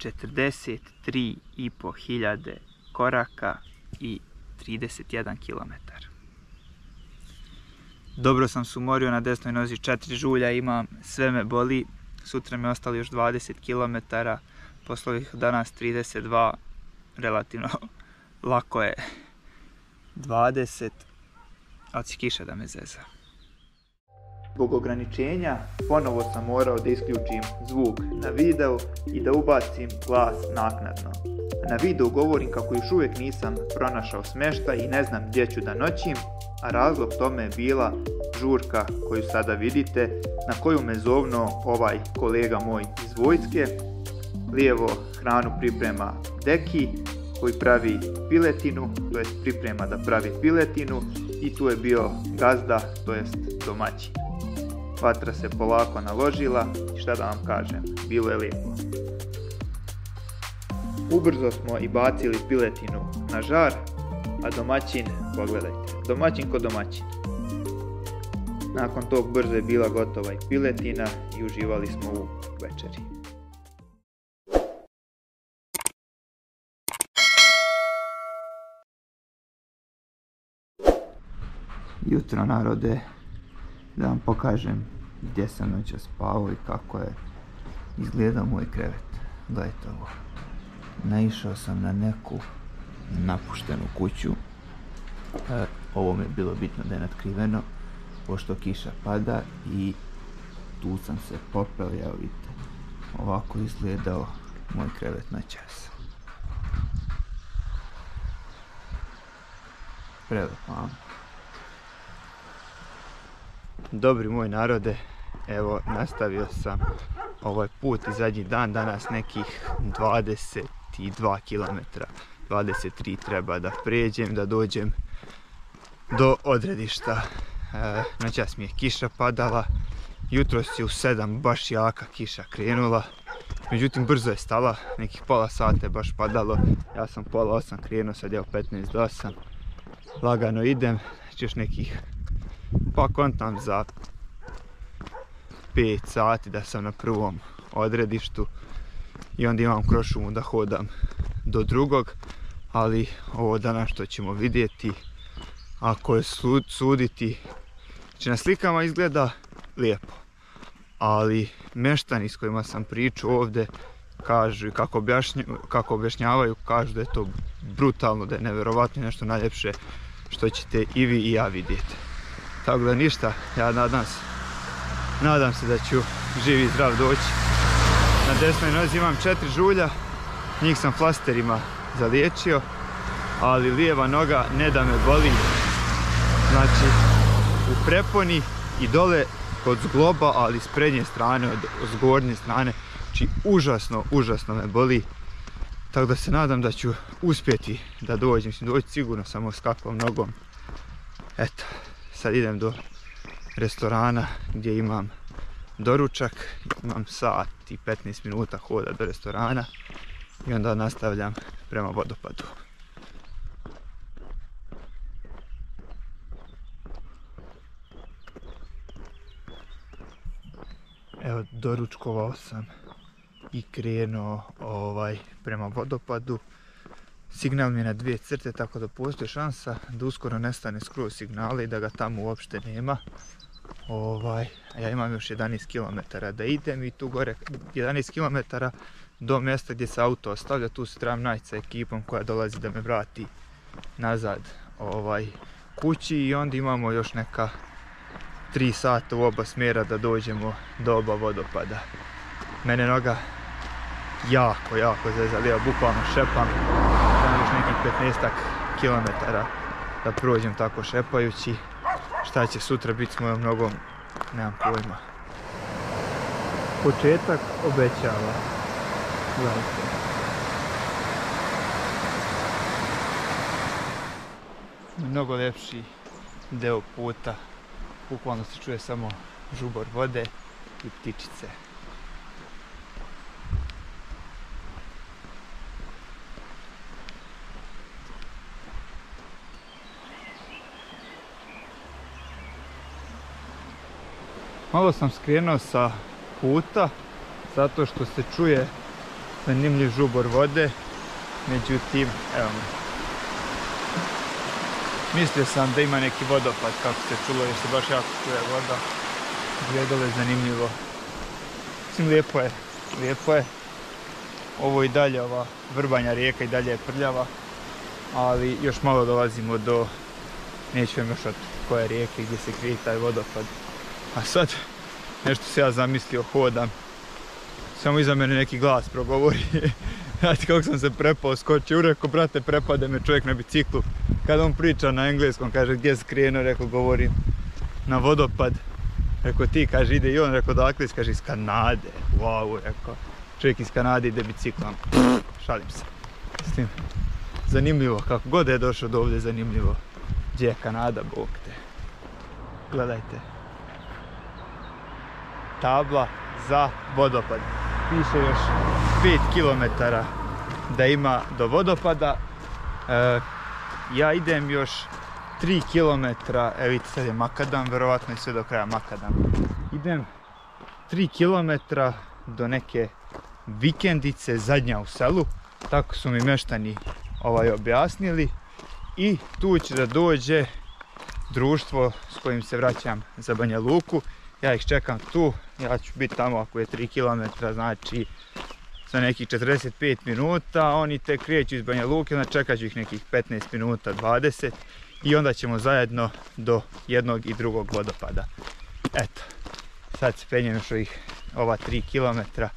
četrdeset tri i po hiljade koraka i trideset jedan kilometar. Dobro sam se umorio, na desnoj nozi četiri žulja imam, sve me boli. Sutra mi je ostalo još dvadeset kilometara, posle ovih danas trideset dva, relativno lako je dvadeset, ali će kiša da me zeza. Zbog ograničenja ponovo sam morao da isključim zvuk na video i da ubacim glas naknadno. Na video govorim kako još uvijek nisam pronašao smešta i ne znam gdje ću da noćim, a razlog tome je bila žurka koju sada vidite, na koju me zovno ovaj kolega moj iz vojske. Lijevo hranu priprema deki koji pravi piletinu, to jest priprema da pravi piletinu, i tu je bio gazda, to jest domaćin. Vatra se polako naložila i šta da vam kažem, bilo je lijepo. Ubrzo smo i bacili piletinu na žar, a domaćin, pogledajte, domaćin ko domaćin. Nakon tog brzo je bila gotova i piletina i uživali smo u večeri. Jutro, narode, da vam pokažem gdje sam noćas spavao i kako je izgledao moj krevet. Gledajte ovo. Naišao sam na neku napuštenu kuću. E, ovo mi je bilo bitno da je natkriveno, pošto kiša pada, i tu sam se popeo, evo vidite. Ovako izgledao moj krevet noćas. Prelepo, a? Dobri moj narode, evo nastavio sam ovaj put i zadnji dan, danas nekih dvadeset dva kilometra, dvadeset tri treba da pređem, da dođem do odredišta. E, noćas mi je kiša padala, jutros je u sedam baš jaka kiša krenula, međutim brzo je stala, nekih pola sata je baš padalo, ja sam pola osam krenuo, sad je petnaest do osam, lagano idem, znači još nekih, pa kontam za pet sati da sam na prvom odredištu i onda imam krošumu da hodam do drugog, ali ovo danas što ćemo vidjeti, ako je suditi, znači na slikama izgleda lijepo, ali meštani s kojima sam pričao ovdje kažu i kako, kako objašnjavaju, kažu da je to brutalno, da je nevjerovatno, nešto najljepše što ćete i vi i ja vidjeti. Tako da ništa, ja nadam se, nadam se da ću živi i zdrav doći. Na desnoj nozi imam četiri žulja, njih sam flasterima zaliječio, ali lijeva noga ne da me boli. Znači, u preponi i dole kod zgloba, ali s prednje strane, od zgornje strane, znači užasno, užasno me boli. Tako da se nadam da ću uspjeti da dođem, mislim doći sigurno, samo s kakvom nogom. Eto. Sad idem do restorana gdje imam doručak, imam sat i petnaest minuta hoda do restorana i onda nastavljam prema vodopadu. Evo, doručkovao sam i krenuo ovaj, prema vodopadu. Signal mi je na dvije crte, tako da postoji šansa da uskoro nestane skroz signala i da ga tamo uopšte nema. Ovaj, ja imam još jedanaest kilometara da idem i tu gore jedanaest kilometara do mjesta gdje se auto ostavlja, tu se trebam naći sa ekipom koja dolazi da me vrati nazad ovaj, kući i onda imamo još neka tri sata u oba smjera da dođemo do oba vodopada. Mene noga jako, jako zezala, ja bukvalno šepam, tam još nekih petnaestak kilometara da prođem tako šepajući. Šta će sutra biti s mojom nogom, nemam pojma. Početak obećava. Gledajte. Mnogo lepši deo puta. Bukvalno se čuje samo žubor vode i ptičice. Malo sam skrenuo sa puta, zato što se čuje zanimljiv žubor vode, međutim, evo me. Mislio sam da ima neki vodopad, kako se čulo, jer se baš jako čuje voda. Gledalo je zanimljivo. Mislim, lijepo je, lijepo je. Ovo i dalje, ova Vrbanja rijeka i dalje je prljava, ali još malo dolazimo do, neću još od koje rijeke gdje se krije taj vodopad. A sad, nešto se ja zamislio, hodam. Samo iza mene neki glas progovori. Znate kako sam se prepao, skočio u reko, brate, prepade me čovjek na biciklu. Kada on priča na engleskom, kaže gdje si krenuo, rekao govorim na vodopad. Rekao ti, kaže ide i on, rekao dakle, kaže iz Kanade. Wow, rekao, čovjek iz Kanade ide biciklom. Šalim se. S tim, zanimljivo, kako god je došao do ovdje, zanimljivo. Gdje je Kanada, bog te. Gledajte. Tabla za vodopad. Piše još pet kilometara da ima do vodopada. E, ja idem još tri kilometra, evo vidite sad je makadam, verovatno i sve do kraja makadam. Idem tri kilometra do neke vikendice, zadnja u selu, tako su mi meštani ovaj objasnili. I tu će da dođe društvo s kojim se vraćam za Banja Luku. Ja ih čekam tu, ja ću biti tamo ako je tri kilometra, znači za nekih četrdeset pet minuta, oni te kreću iz Banja Luke, onda čekat ću ih nekih petnaest minuta, dvadeset i onda ćemo zajedno do jednog i drugog vodopada. Eto, sad se penjem još ovih, ova tri kilometra,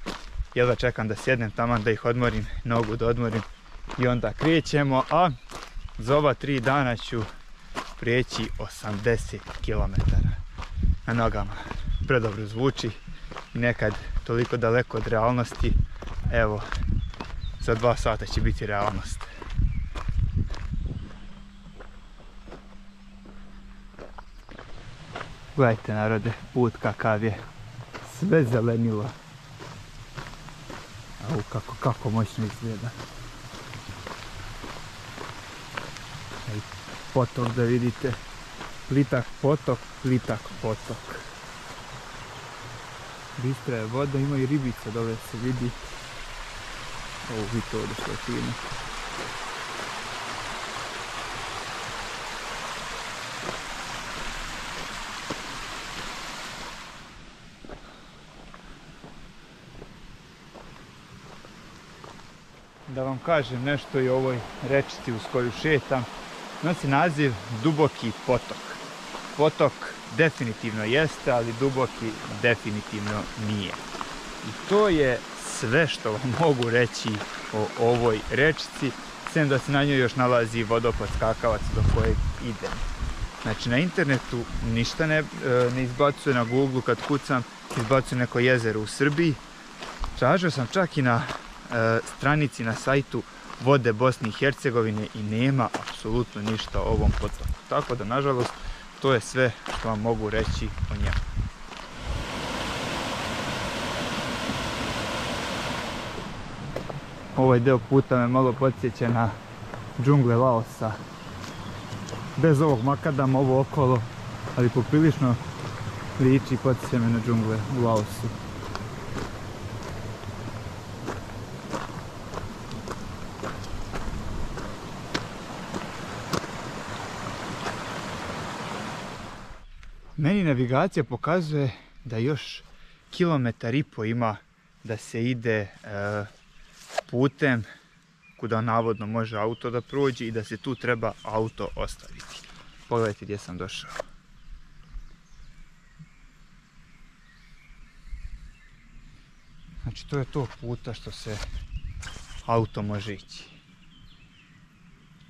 jedva čekam da sjednem tamo, da ih odmorim, nogu da odmorim i onda krećemo, a za ova tri dana ću prijeći osamdeset kilometara. Na nogama, predobro zvuči i nekad toliko daleko od realnosti, evo, za dva sata će biti realnost. Gledajte narode, put kakav je, sve zelenilo. Au, kako, kako moćno izgleda. I potok da vidite. Plitak potok, plitak potok. Bistra je voda, ima i ribica, dole se vidi. Ovo vi to odešlo fino. Da vam kažem nešto i o ovoj rečici uz koju šetam. Nosi naziv Duboki potok. Potok definitivno jeste, ali Duboki definitivno nije. I to je sve što vam mogu reći o ovoj rečici, sem da se na njoj još nalazi vodopad Skakavac do kojeg idem. Znači na internetu ništa ne, ne izbacuje, na Google kad kucam izbacuje neko jezero u Srbiji. Tražio sam čak i na e, stranici na sajtu Vode Bosne i Hercegovine i nema apsolutno ništa o ovom potoku. Tako da nažalost to je sve što vam mogu reći o njemu. Ovaj deo puta me malo podsjeća na džungle Laosa. Bez ovog makadama, ovo okolo, ali poprilično liči i podsjeća me na džungle u Laosu. Meni navigacija pokazuje da još kilometar i po ima da se ide e, putem kuda navodno može auto da prođe i da se tu treba auto ostaviti. Pogledajte gdje sam došao. Znači to je to puta što se auto može ići.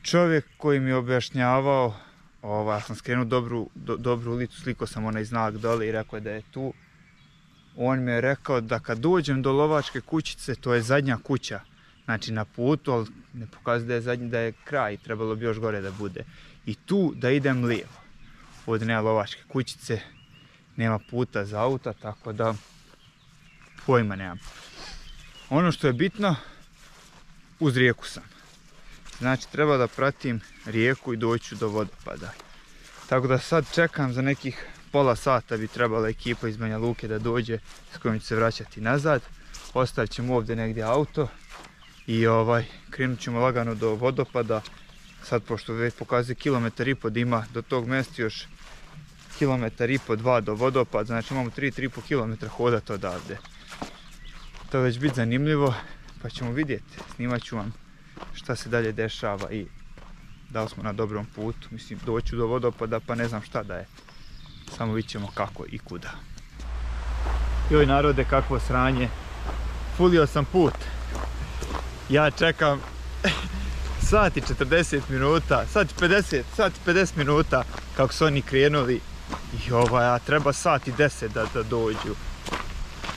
Čovjek koji mi je objašnjavao, ova, sam skrenuo dobru, do, dobru ulicu, sliko sam onaj znak dole i rekao da je tu. On mi je rekao da kad dođem do lovačke kućice, to je zadnja kuća, znači na putu, ali ne pokazuje da je zadnji, da je kraj, trebalo bi još gore da bude. I tu da idem lijevo. Ovdje nema lovačke kućice, nema puta za auta, tako da pojma nemam. Ono što je bitno, uz rijeku sam. Znači treba da pratim rijeku i doću do vodopada. Tako da sad čekam, za nekih pola sata bi trebala ekipa iz Banja Luke da dođe s kojim ću se vraćati nazad. Ostavit ćemo ovdje negdje auto i ovaj, krenut ćemo lagano do vodopada. Sad pošto već pokazuje kilometar i po da ima do tog mjesta, još kilometar i po, dva do vodopada, znači imamo tri do tri i po kilometra hodat odavde. To već biti zanimljivo, pa ćemo vidjeti, snimat ću vam šta se dalje dešava i da li smo na dobrom putu. Mislim, doću do vodopada pa ne znam šta da je, samo vidit ćemo kako i kuda. Joj narode, kakvo sranje, fulio sam put. Ja čekam sat i četrdeset minuta, sat i pedeset, sat i pedeset minuta kako su oni krenuli i ovaj, a treba sat i deset da, da dođu.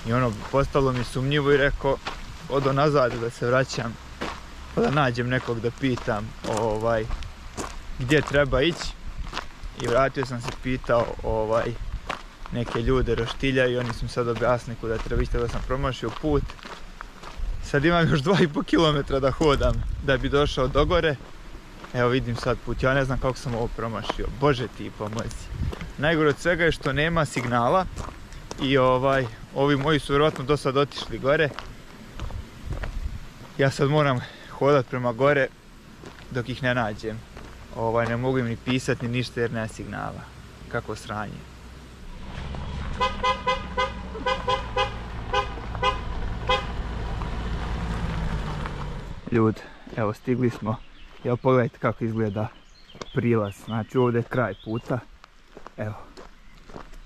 I ono, postalo mi sumnjivo i rekao, odo nazad da se vraćam, pa da nađem nekog da pitam ovaj, gdje treba ići. I vratio sam se, pitao ovaj, neke ljude Roštilja i oni su mi sad objasnili kuda treba ići, da sam promašio put. Sad imam još dva i po kilometra da hodam da bi došao do gore. Evo vidim sad put, ja ne znam kako sam ovo promašio, bože ti pomoci. Najgore od svega je što nema signala i ovaj, ovi moji su vjerojatno do sad otišli gore. Ja sad moram hodat prema gore dok ih ne nađem. Ovaj, ne mogu im ni pisati ni ništa jer nema signala. Kako sranje. Ljudi, evo stigli smo. Evo pogledajte kako izgleda prilaz. Znači ovdje je kraj puta. Evo.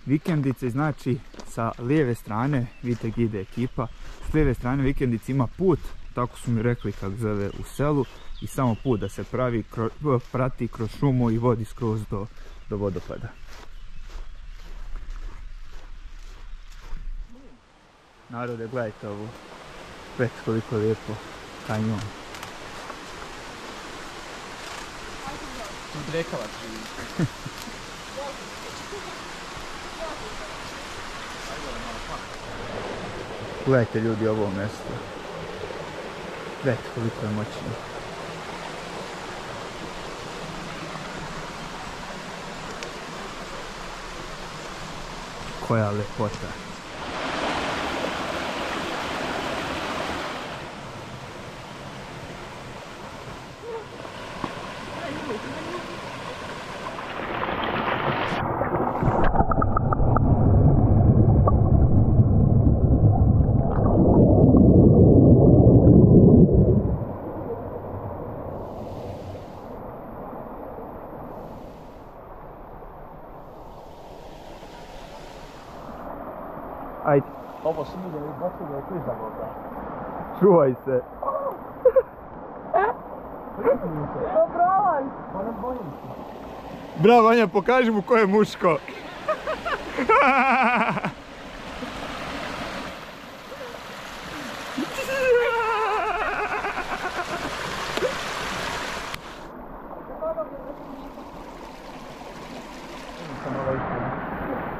Vikendice, znači sa lijeve strane, vidite gdje ide ekipa. S lijeve strane vikendice ima put. Tako su mi rekli kako zove u selu. I samo put da se pravi, kro, prati kroz šumu i vodi skroz do, do vodopada. Narode, gledajte ovo. Pet koliko lijepo. Kanjon. Odrekavac živi. Gledajte ljudi ovo mjesto. Gledajte koliko je moćno. Koja lepota. Ajde. Ovo se mi da mi bacio da je križa voda. Čuvaj se. Dobrovan. Pa ne bojim se. Bravo Anja, pokaži mu ko je muško.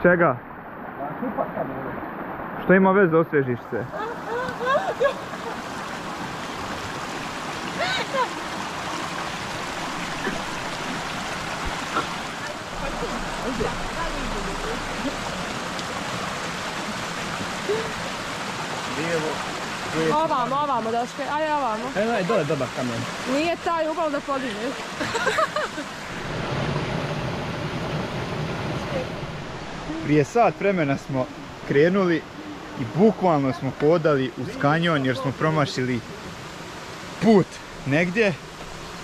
Čega? Što ima veze, osvježiš se. Ovamo, ovamo daške, ajde ovamo. Evo je dole dobar kamen. Nije taj ugao da podižeš. Prije sat vremena smo krenuli i bukvalno smo hodali uz kanjon jer smo promašili put negdje.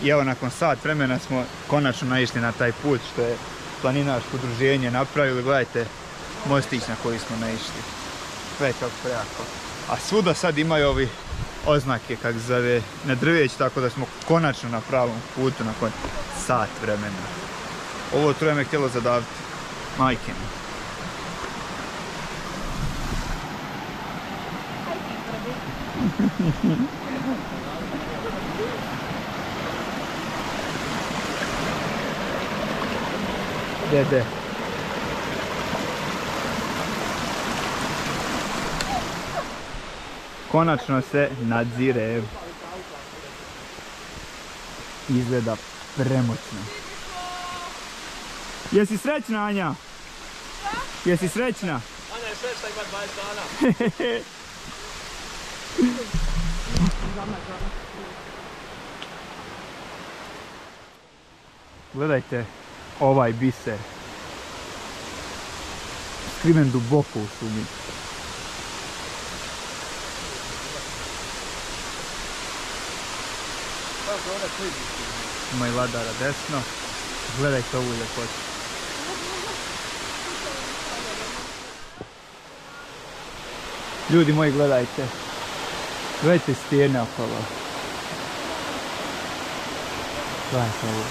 I evo, nakon sat vremena smo konačno naišli na taj put što je planinarsko udruženje napravili. Gledajte mostić na koji smo naišli. Sve kako prejako. A svuda sad imaju ovi oznake, kak zove, na drveć, tako da smo konačno na pravom putu nakon sat vremena. Ovo troje me htjelo zadaviti. Majke mi. Dede. Konačno se nadzire. Izgleda premoćno. Jesi srećna, Anja? Šta? Jesi srećna? Anja je srećna, ima dvadeset dana. Gledajte ovaj biser. Skriven duboko u šumi. Ima i vladara desno. Gledajte ovu ljepotu. Ljudi moji, gledajte. Gledajte stijene okolo. Gledajte ovo.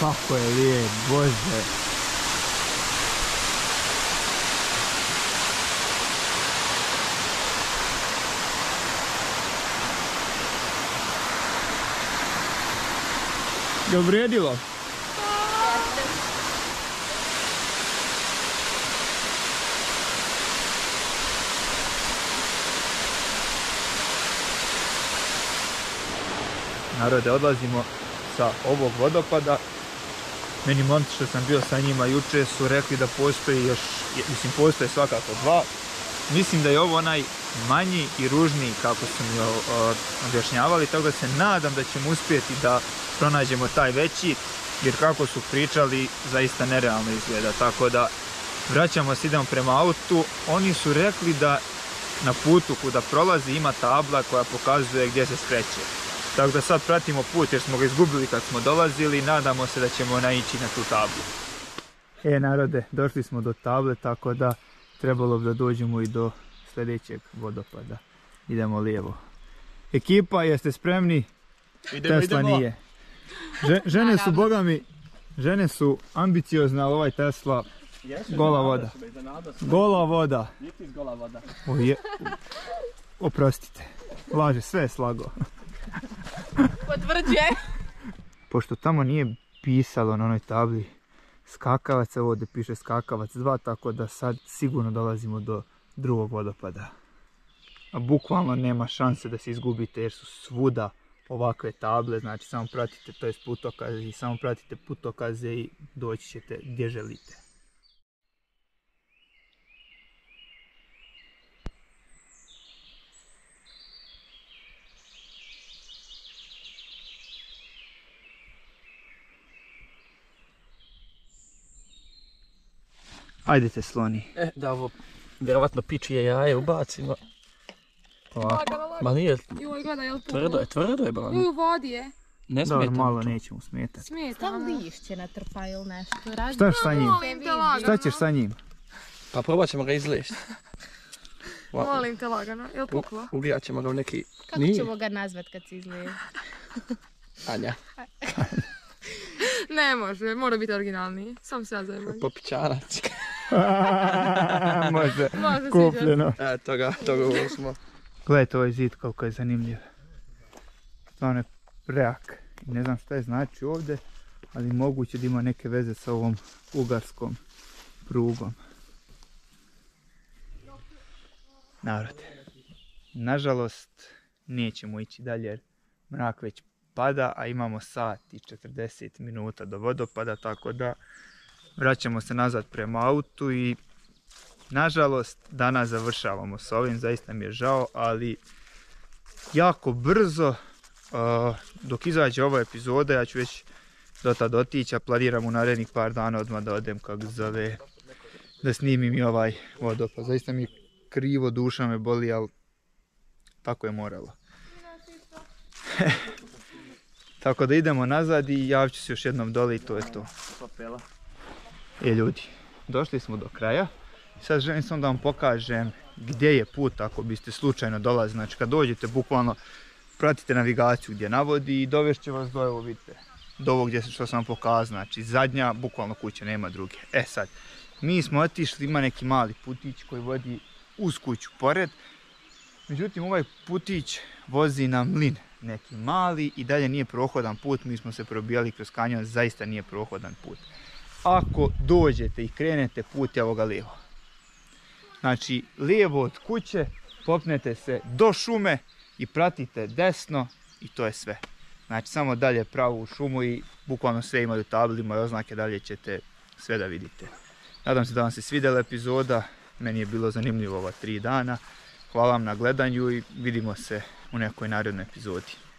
Kako je lijep, Bože. Je li vrijedilo? Narode, odlazimo sa ovog vodopada. Meni momci što sam bio sa njima juče su rekli da postoji još, mislim, postoje svakako dva. Mislim da je ovo onaj manji i ružniji, kako su mi objašnjavali, tako da se nadam da ćemo uspjeti da pronađemo taj veći, jer kako su pričali, zaista nerealno izgleda. Tako da vraćamo se, idemo prema autu. Oni su rekli da na putu kuda prolazi ima tabla koja pokazuje gdje se skreće. Tako da sad pratimo put jer smo ga izgubili kad smo dolazili i nadamo se da ćemo naići na tu tablu. E narode, došli smo do table, tako da trebalo bi da dođemo i do sljedećeg vodopada. Idemo lijevo. Ekipa, jeste spremni? Idemo, Tesla idemo. Nije. Žen, žene su, boga mi, žene su ambiciozna, ovaj Tesla. Gola voda. Gola voda. Oje, oprostite, laže, sve je slago. Podbrđe. Pošto tamo nije pisalo na onoj tabli Skakavac, evo ovdje piše Skakavac dva, tako da sad sigurno dolazimo do drugog vodopada. A bukvalno nema šanse da se izgubite jer su svuda ovakve table, znači samo pratite, to je putokaze, i samo pratite putokaze i doći ćete gdje želite. Ajde te sloni. E, da ovo vjerovatno pičije jaje ubacimo. Ovako. Ma nije, tvrdo je, tvrdo je brano. I u vodi je. Ne smijete. Dobro, malo nećemo smetati. Smijete, ono. Stav lišće natrpa ili nešto. Šta ćeš sa njim? Šta ćeš sa njim? Pa probat ćemo ga izlišiti. Molim te lagano, je li puklo? Ugrijat ćemo ga u neki... Kako ćemo ga nazvat kad si izliješi? Anja. Ne može, mora biti originalniji. Sam se ja zajemam. Popičanac. Može, kupljeno. E, toga, toga ušmo. Gledajte ovaj zid koliko je zanimljiv. Stvarno je prejak. Ne znam šta je znači ovdje, ali moguće da ima neke veze sa ovom ugarskom prugom. Narode, nažalost, nećemo ići dalje jer mrak već pada, a imamo sat i četrdeset minuta do vodopada, tako da vraćamo se nazad prema autu i nažalost danas završavamo s ovim, zaista mi je žao, ali jako brzo, dok izađe ova epizoda, ja ću već do tad otići, a planiram u narednih par dana odmah da odem, kako zove, da snimim i ovaj vodopad. Zaista mi krivo, duša me boli, ali tako je moralo. Tako da idemo nazad i javit ću se još jednom dole i to je to. E ljudi, došli smo do kraja. Sad želim sam da vam pokažem gdje je put ako biste slučajno dolazili. Znači kad dođete, bukvalno pratite navigaciju gdje navodi i dovešće vas do, evo vidite, do ovog gdje što sam vam pokazao. Znači zadnja, bukvalno kuća, nema druge. E sad, mi smo otišli, ima neki mali putić koji vodi uz kuću pored. Međutim, ovaj putić vozi na mlin neki mali i dalje nije prohodan put. Mi smo se probijali kroz kanjon, zaista nije prohodan put. Ako dođete i krenete put, evo ga lijevo. Znači, lijevo od kuće, popnete se do šume i pratite desno i to je sve. Znači, samo dalje pravo u šumu i bukvalno sve imaju tablima i oznake, dalje ćete sve da vidite. Nadam se da vam se svidjela epizoda, meni je bilo zanimljivo ova tri dana. Hvala vam na gledanju i vidimo se u nekoj narednoj epizodi.